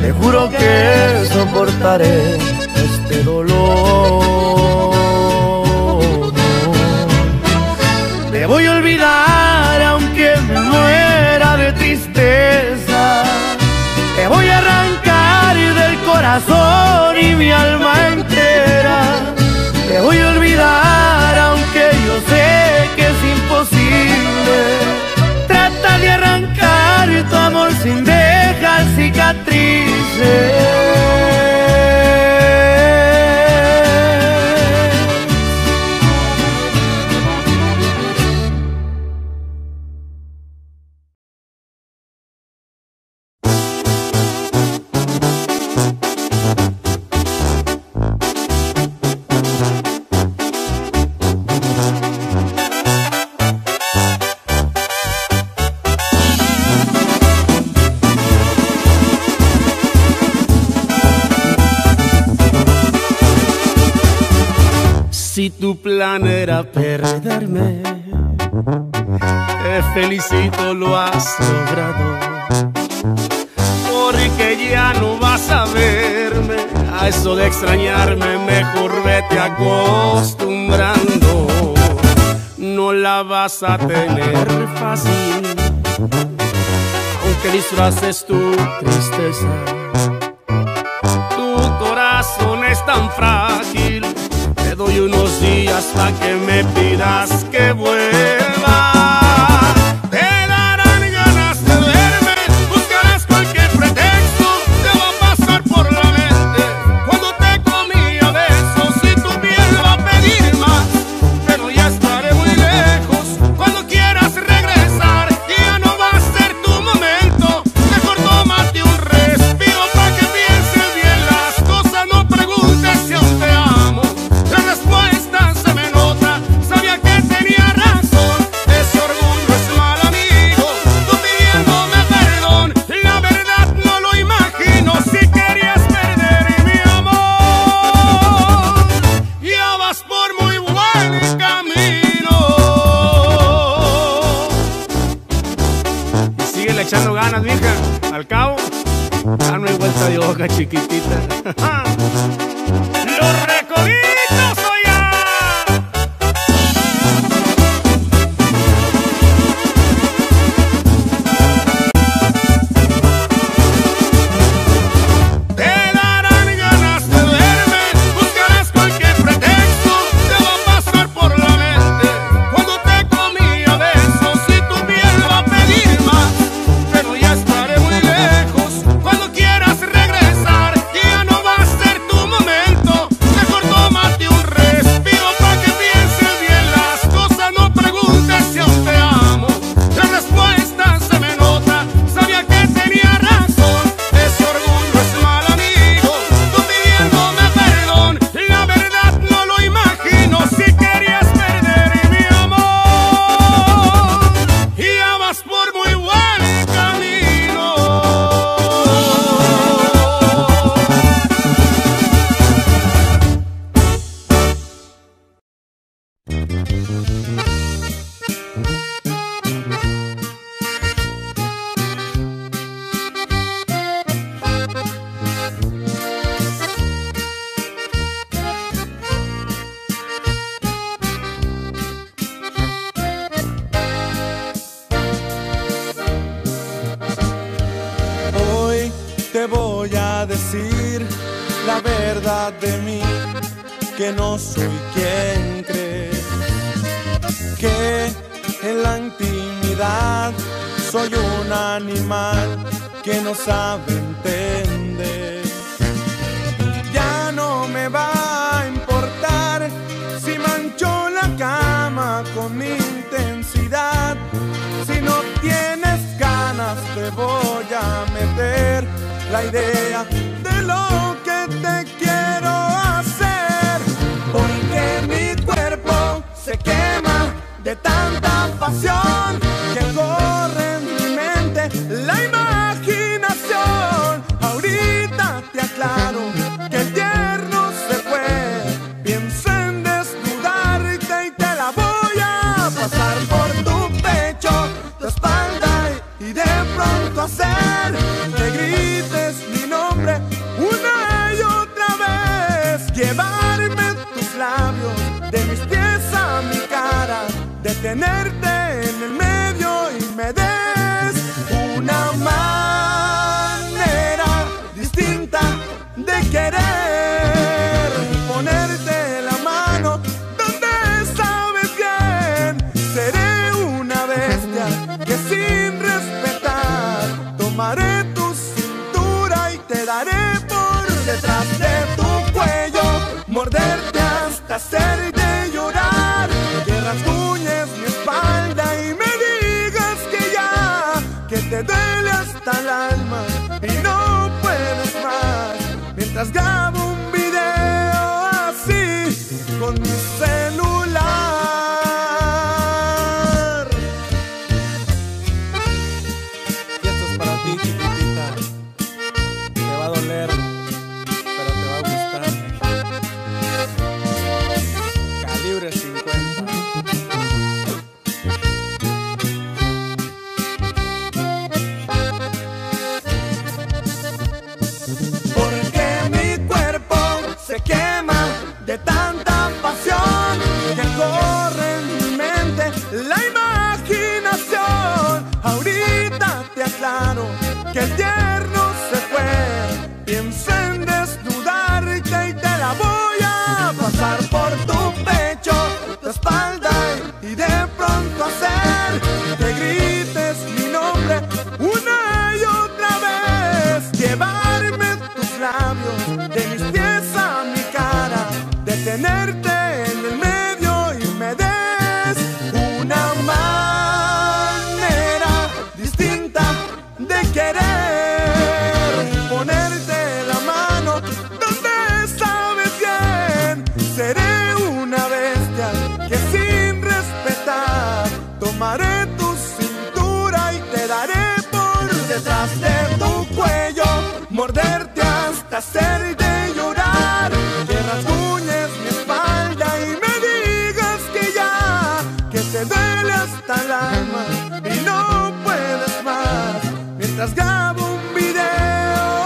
te juro que soportaré este dolor. Te voy a olvidar aunque me muera de tristeza. Te voy a arrancar del corazón y mi alma entera. Te voy a olvidar aunque yo sé que es imposible. Trata de arrancar tu amor sin dejar cicatrices. Tu plan era perderme, te felicito, lo has logrado, porque ya no vas a verme. A eso de extrañarme mejor vete acostumbrando. No la vas a tener fácil, aunque disfraces tu tristeza. Tu corazón es tan frágil. Te doy unos días pa' que me pidas que vuelva. Te darán ganas de verme, buscarás cualquier pretexto, te va a pasar por la mente cuando te comía besos y tu piel va a pedir más. Pero ya estaré muy lejos, cuando quieras regresar ya no va a ser tu momento. Mejor tómate un respiro pa' que pienses bien las cosas, no preguntes si aún te amo. Echando ganas, mija, al cabo Dame vuelta de hoja, chiquitita. Los Recoditos, oiga. Te darán ganas de verme, buscarás cualquier pretexto, te va a pasar por la mente cuando te comí a besos y tu piel va a pedir más, pero ya estaré muy lejos. Te voy a decir la verdad de mí, que no soy quien crees, que en la intimidad soy un animal que no sabe entender. Ya no me va a importar si manchó la cama con mi intensidad, si no tienes ganas te voy a meter la idea de lo que te quiero hacer, porque mi cuerpo se quema de tanta pasión que corre en mi mente la imaginación. Ahorita te aclaro que el tierno se fue, pienso en desnudarte y te la voy a pasar por tu pecho, tu espalda y de pronto hacer llevarme tus labios, de mis pies a mi cara, detenerte en el medio y me des una manera distinta de querer, ponerte la mano donde sabes bien, seré una bestia que sin respetar, tomaré tu cintura y te daré por detrás de tu cuello, morderte hasta hacerte llorar, que rasguñes mi espalda y me digas que ya, que te duele hasta el alma y no puedes más, mientras grabo un video así con mi celular. Y esto es para ti, chiquitita, te va a doler, pero te va a gustar. De tanta pasión que corre en mi mente la imaginación, ahorita te aclaro que el tierno se fue, pienso en desnudarte y te la voy a pasar por tu pecho, tu espalda y de pronto hacer que grites mi nombre una y otra vez, llevarme tus labios, de mis pies a mi cara, tenerte en el medio y me des una manera distinta de querer, ponerte la mano donde sabes bien, seré una bestia que sin respetar, tomaré tu cintura y te daré por detrás de tu cuello, morderte hasta hacerte llorar, que rasguñes mi espalda y me digas que ya, que te duele hasta el alma y no puedes más, mientras grabo un video.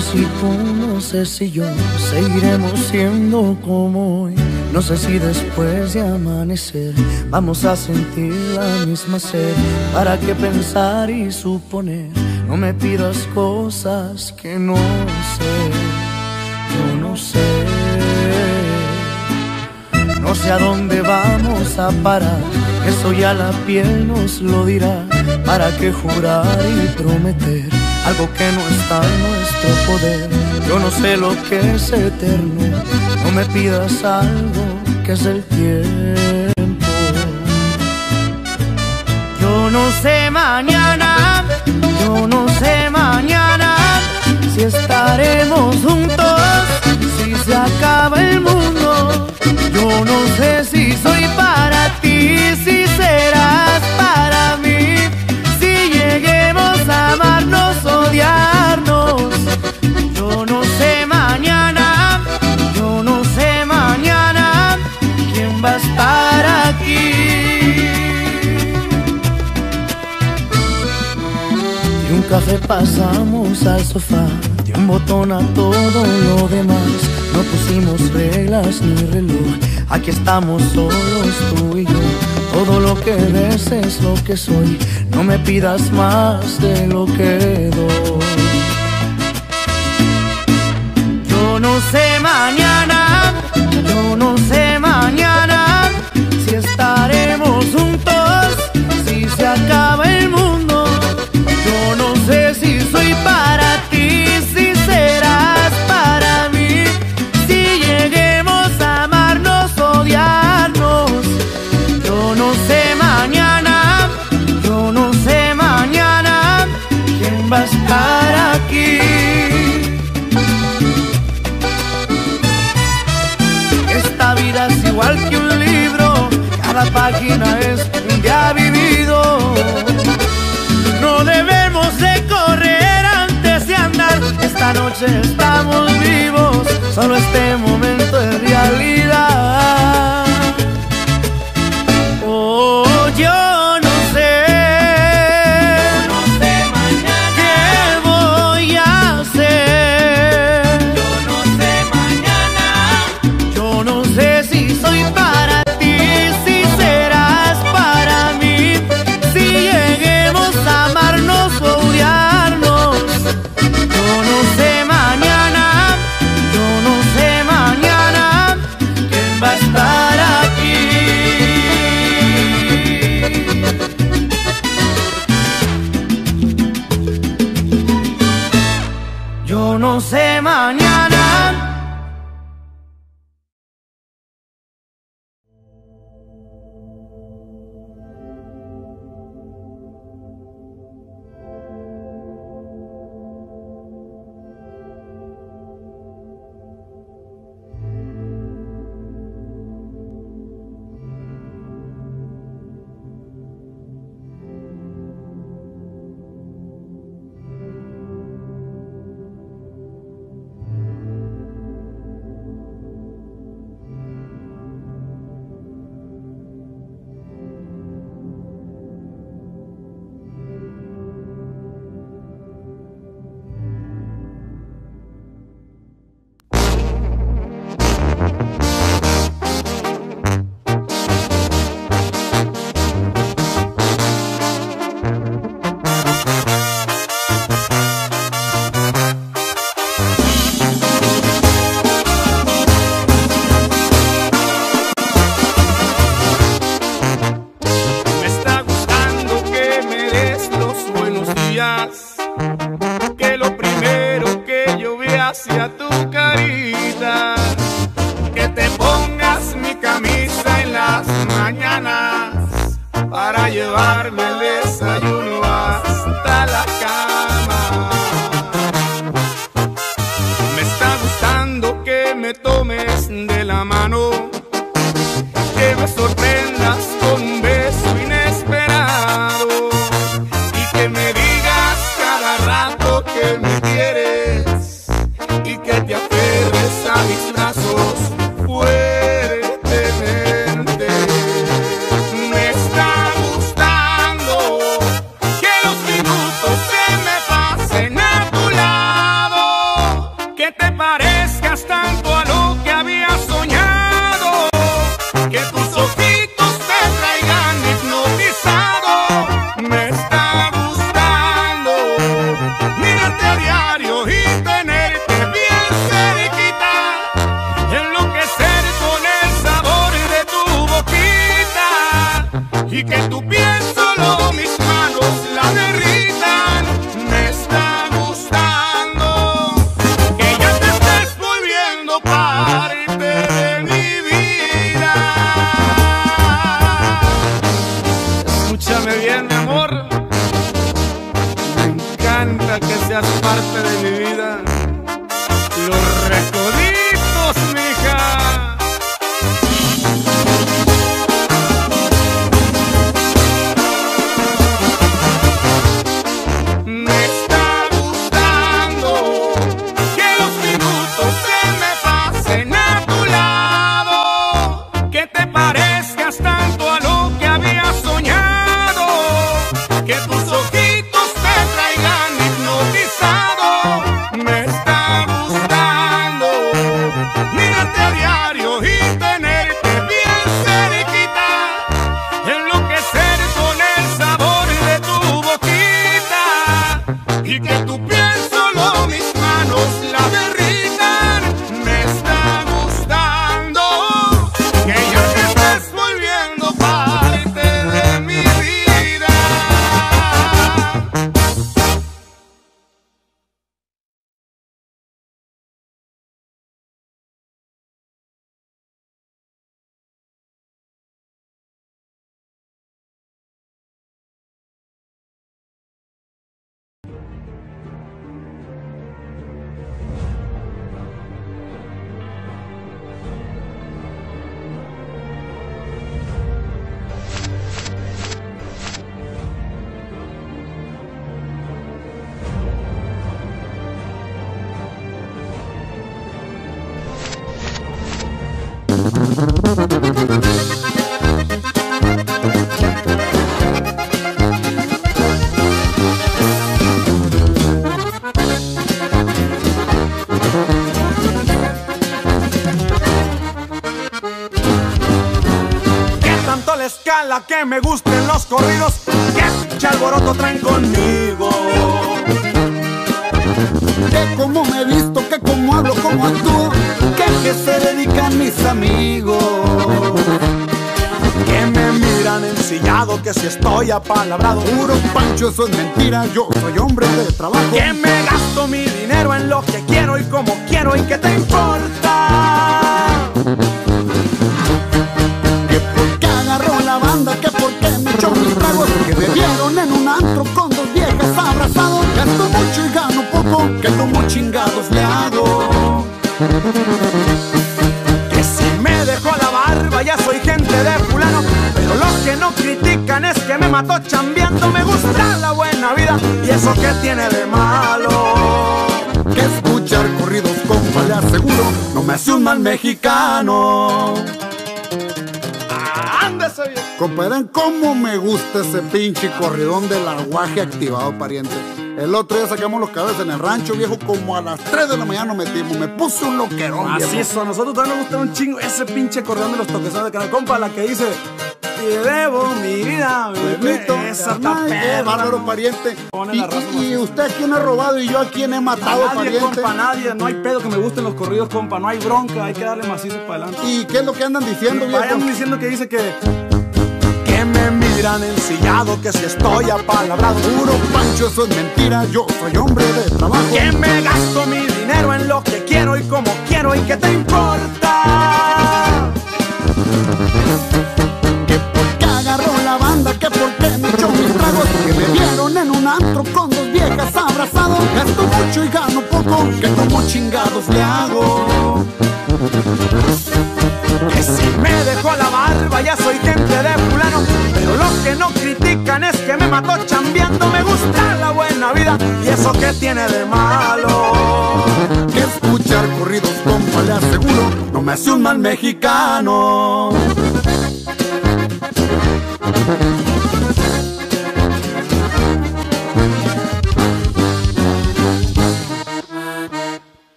sé si tú, no sé si yo, seguiremos siendo como hoy. No sé si después de amanecer vamos a sentir la misma sed. ¿Para qué pensar y suponer? No me pidas cosas que no sé, yo no sé. No sé a dónde vamos a parar, eso ya la piel nos lo dirá. ¿Para qué jurar y prometer algo que no está en nuestro poder? Yo no sé lo que es eterno, no me pidas algo que es el tiempo. Yo no sé mañana, yo no sé mañana si estaremos juntos, si se acaba el mundo. Yo no sé si soy para ti, si serás para mí, si lleguemos a amarnos, odiarnos. Yo no sé mañana, yo no sé mañana quién va a estar aquí. De un café pasamos al sofá, de un botón a todo lo demás. No pusimos reglas ni reloj, aquí estamos solos tú y yo. Todo lo que ves es lo que soy, no me pidas más de lo que doy. Yo no sé mañana si estaremos juntos, si se acaba el mundo. Yo no sé si soy para ti, si serás para mí, odiarnos. Yo no sé mañana quién va a estar aquí. Esta vida es igual que un libro, cada página es un día vivido. No debemos de correr antes de andar, esta noche estamos vivos, solo este momento es realidad. parezcas tanto a lo que había soñado, que tus ojitos te traigan hipnotizado. Me está gustando mirarte a diario y tenerte bien cerquita, enloquecer con el sabor de tu boquita, y que tu piel solo mis manos la derritan. Me está gustando que ya te estés volviendo parte de mi vida. Escúchame bien, mi amor, me encanta que seas parte de mi vida. Los Recoditos, mija. Que me gusten los corridos, que alboroto traen conmigo, que como me visto, que como hablo, como actúo, que a qué se dedican mis amigos, que me miran ensillado, que si estoy apalabrado. Puro Pancho, eso es mentira, yo soy hombre de trabajo. Que me gasto mi dinero en lo que quiero y como quiero, y que te importa. Que porque me echó mis tragos, que bebieron en un antro con dos viejas abrazados. Gasto mucho y gano poco, que como chingados le hago. Que si me dejó la barba ya soy gente de fulano, pero los que no critican es que me mató chambeando. Me gusta la buena vida y eso que tiene de malo, que escuchar corridos con fallar seguro no me hace un mal mexicano. Comparen cómo me gusta ese pinche corridón del aguaje activado, pariente. El otro día sacamos los cabezas en el rancho, viejo, como a las 3 de la mañana nos metimos. Me puse un loquerón. Así es, a nosotros también nos gusta un chingo ese pinche corridón de los toquesones de Canal Compa, la que dice: te debo mi vida, bebito. Esa tapera, bárbaro, pariente. Y usted a quién ha robado y yo a quién he matado, a nadie, pariente. Compa, nadie, no hay pedo que me gusten los corridos, compa. No hay bronca, hay que darle macizo para adelante. ¿Y qué es lo que andan diciendo, viejo? Vayan diciendo que dice que me miran ensillado, que si estoy apalabrado. Puro Pancho, eso es mentira, yo soy hombre de trabajo. Que me gasto mi dinero en lo que quiero y como quiero, y que te importa. Que porque agarró la banda, que porque me echó mis tragos, que me vieron en un antro con dos viejas abrazados. Gasto mucho y gano poco, que como chingados le hago. Que si me dejó la barba ya soy gente de fulano, pero los que no critican es que me mató chambeando. Me gusta la buena vida y eso que tiene de malo, que escuchar corridos con falda seguro no me hace un mal mexicano.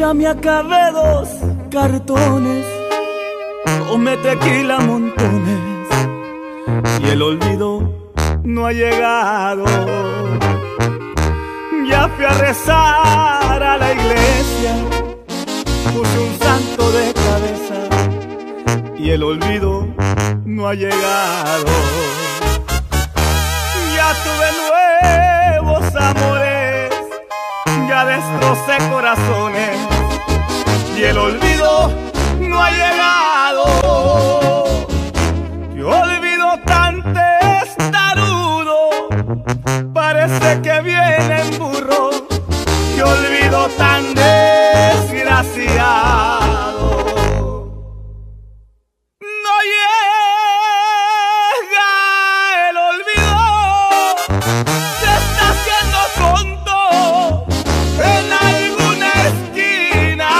ya me acabé 2 cartones, tomé tequila montones y el olvido no ha llegado. Ya fui a rezar a la iglesia, puse un santo de cabeza y el olvido no ha llegado. Ya tuve nuevos amores, ya destrocé corazones y el olvido no ha llegado. Yo olvido tan testarudo, parece que viene en burro. Yo olvido tan desgraciado. No llega el olvido, se está haciendo pronto en alguna esquina.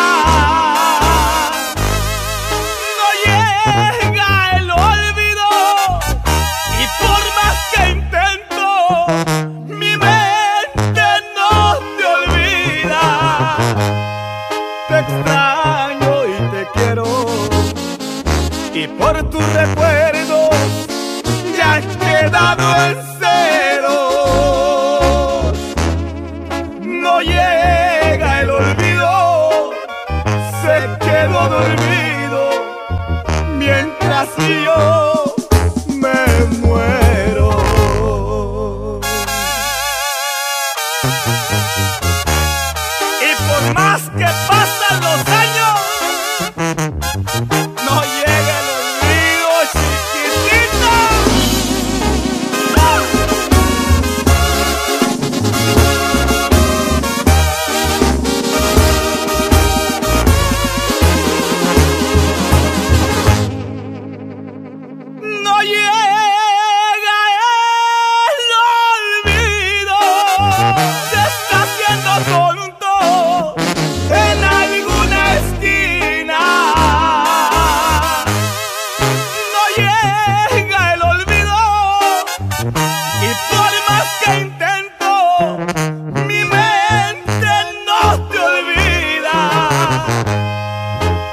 No llega el olvido y por más que intento, mi mente no te olvida.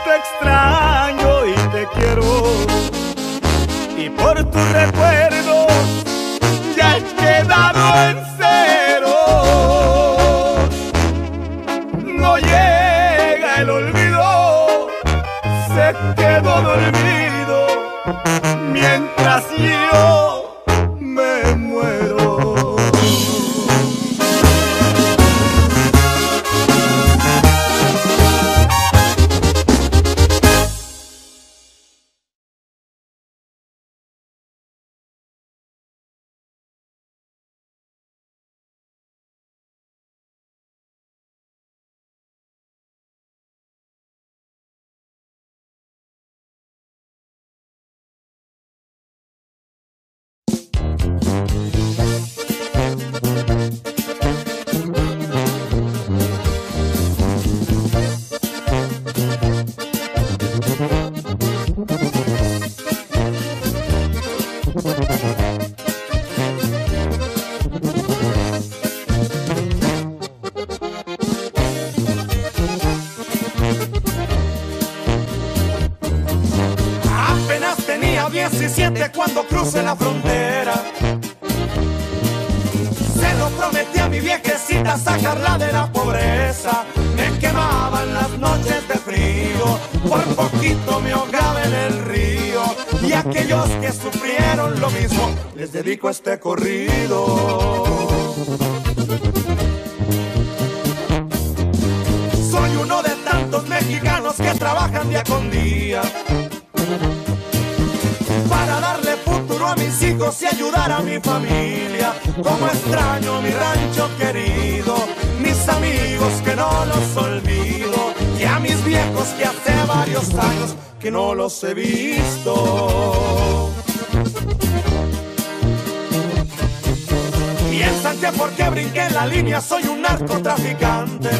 Te extraño y te quiero, y por tus recuerdos ya has quedado en ceros. No llega el olvido, se quedó dormido mientras yo me muero. Y por más que pasan los años, no llega. Y por tus recuerdos ya has quedado en ceros. No llega el olvido, se quedó dormido mientras yo me muero. Apenas tenía 17 cuando crucé la frontera. Se lo prometí a mi viejecita, sacarla de la pobreza. Me quemaban las noches de frío, por poquito me ahogaba en el río. Y a aquellos que sufrieron lo mismo, les dedico este corrido. Soy uno de tantos mexicanos que trabajan día con día para darle futuro a mis hijos y ayudar a mi familia. Como extraño mi rancho querido, mis amigos que no los olvido, y a mis viejos que hace varios años que no los he visto. Piensan que porque brinqué la línea soy un narcotraficante.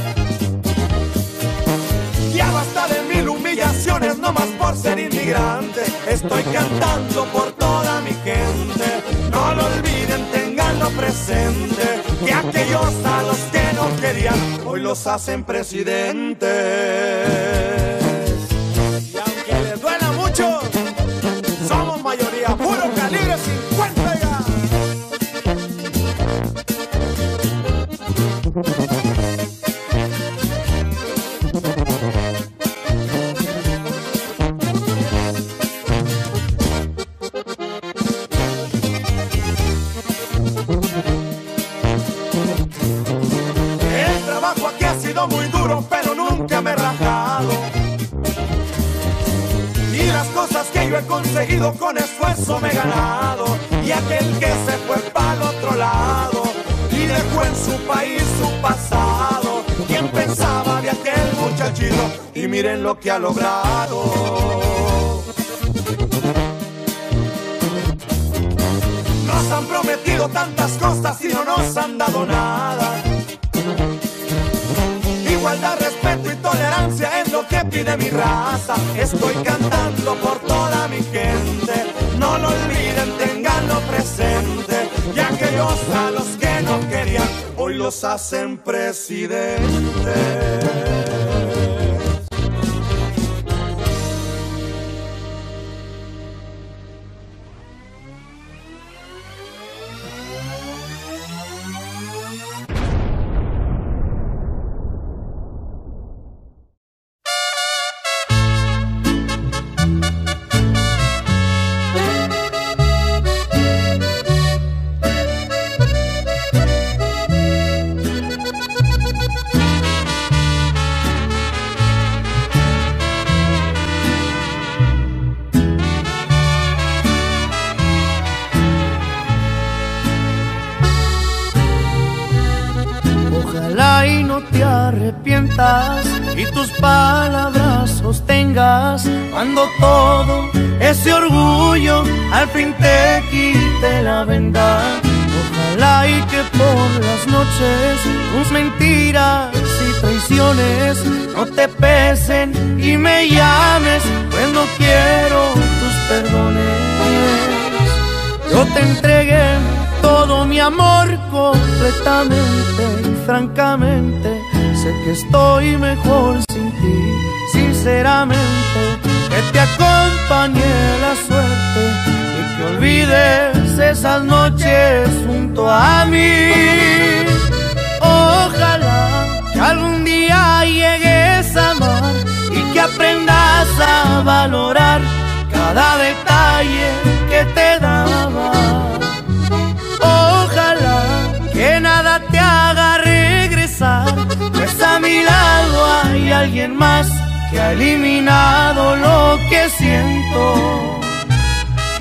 Ya basta de mil humillaciones, no más por ser inmigrante. Estoy cantando por toda mi gente, no lo olviden, tenganlo presente. Y aquellos a los que no querían, hoy los hacen presidentes. Y aunque les duela mucho, somos mayoría, puro calibre 50 ya. El trabajo aquí ha sido muy duro, pero nunca me he rajado. Y las cosas que yo he conseguido con esfuerzo me he ganado. Y aquel que se fue para el otro lado y dejó en su país su pasado, ¿quién pensaba de aquel muchachito? Y miren lo que ha logrado. Nos han prometido tantas cosas y no nos han dado nada. Igualdad, respeto y tolerancia es lo que pide mi raza. Estoy cantando por toda mi gente, no lo olviden, tenganlo presente. Y aquellos a los que no querían, hoy los hacen presidentes. Y tus palabras sostengas cuando todo ese orgullo al fin te quite la venda. Ojalá y que por las noches tus mentiras y traiciones no te pesen y me llames, pues no quiero tus perdones. Yo te entregué todo mi amor completamente y francamente. Sé que estoy mejor sin ti, sinceramente. Que te acompañe la suerte y que olvides esas noches junto a mí. Ojalá que algún día llegues a amar y que aprendas a valorar cada detalle que te daba. Ojalá que nada te haga regresar, pues a mi lado hay alguien más que ha eliminado lo que siento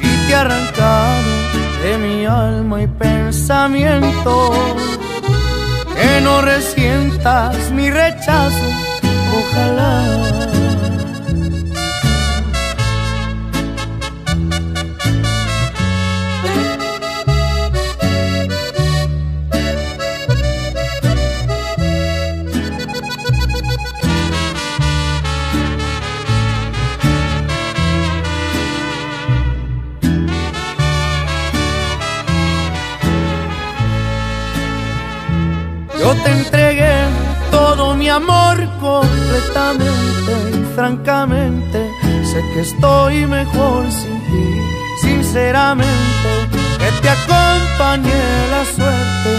y te ha arrancado de mi alma y pensamiento. Que no resientas mi rechazo, ojalá. Yo te entregué todo mi amor completamente y francamente. Sé que estoy mejor sin ti, sinceramente. Que te acompañe la suerte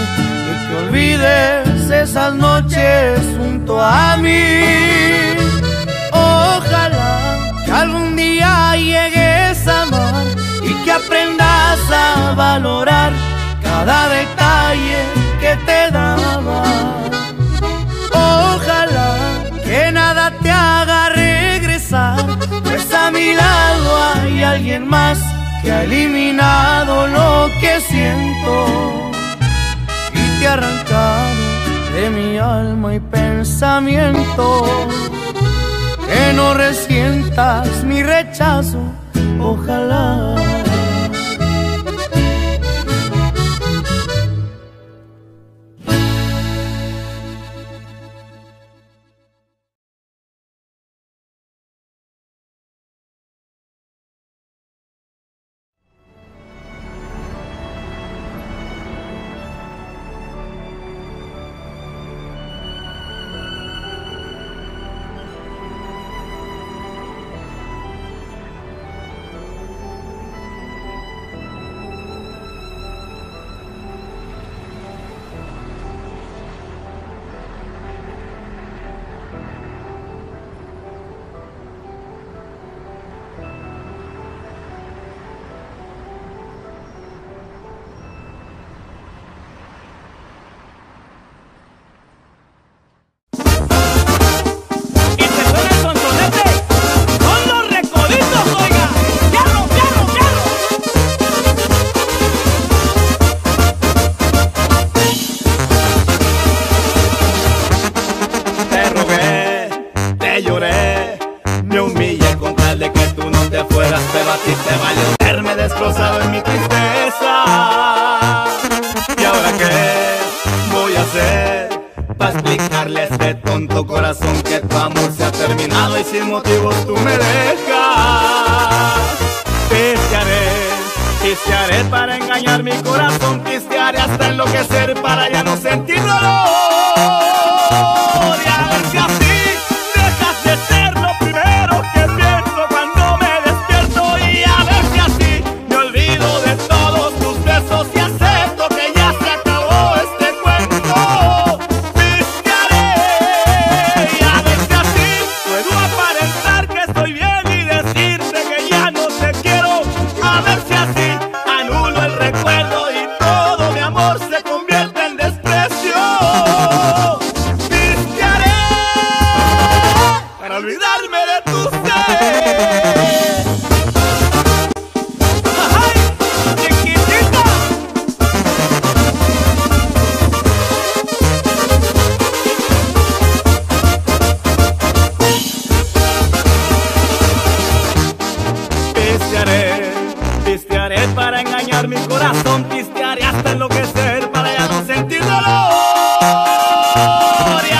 y que olvides esas noches junto a mí. Ojalá que algún día llegues a amar y que aprendas a valorar cada detalle que te daba. Ojalá que nada te haga regresar, pues a mi lado hay alguien más que ha eliminado lo que siento y te ha arrancado de mi alma y pensamiento. Que no resientas mi rechazo, ojalá. ti te valió verme destrozado en mi tristeza. ¿Y ahora qué voy a hacer para explicarle a este tonto corazón que tu amor se ha terminado y sin motivos tú me dejas? Pistearé para engañar mi corazón, pistearé hasta enloquecer para ya no sentir dolor. Y a ver si así dejas de ser lo primero que pienso cuando me despierto. Y a ver si así me olvido de todos tus besos y acepto que ya se acabó este cuento. Pistearé y a ver si así puedo aparentar que estoy bien y decirte que ya no te quiero. A ver si así olvidarme de tu ser. ¡Ay, chiquitita! Pistearé, pistearé para engañar mi corazón, pistearé hasta enloquecer para ya no sentir dolor.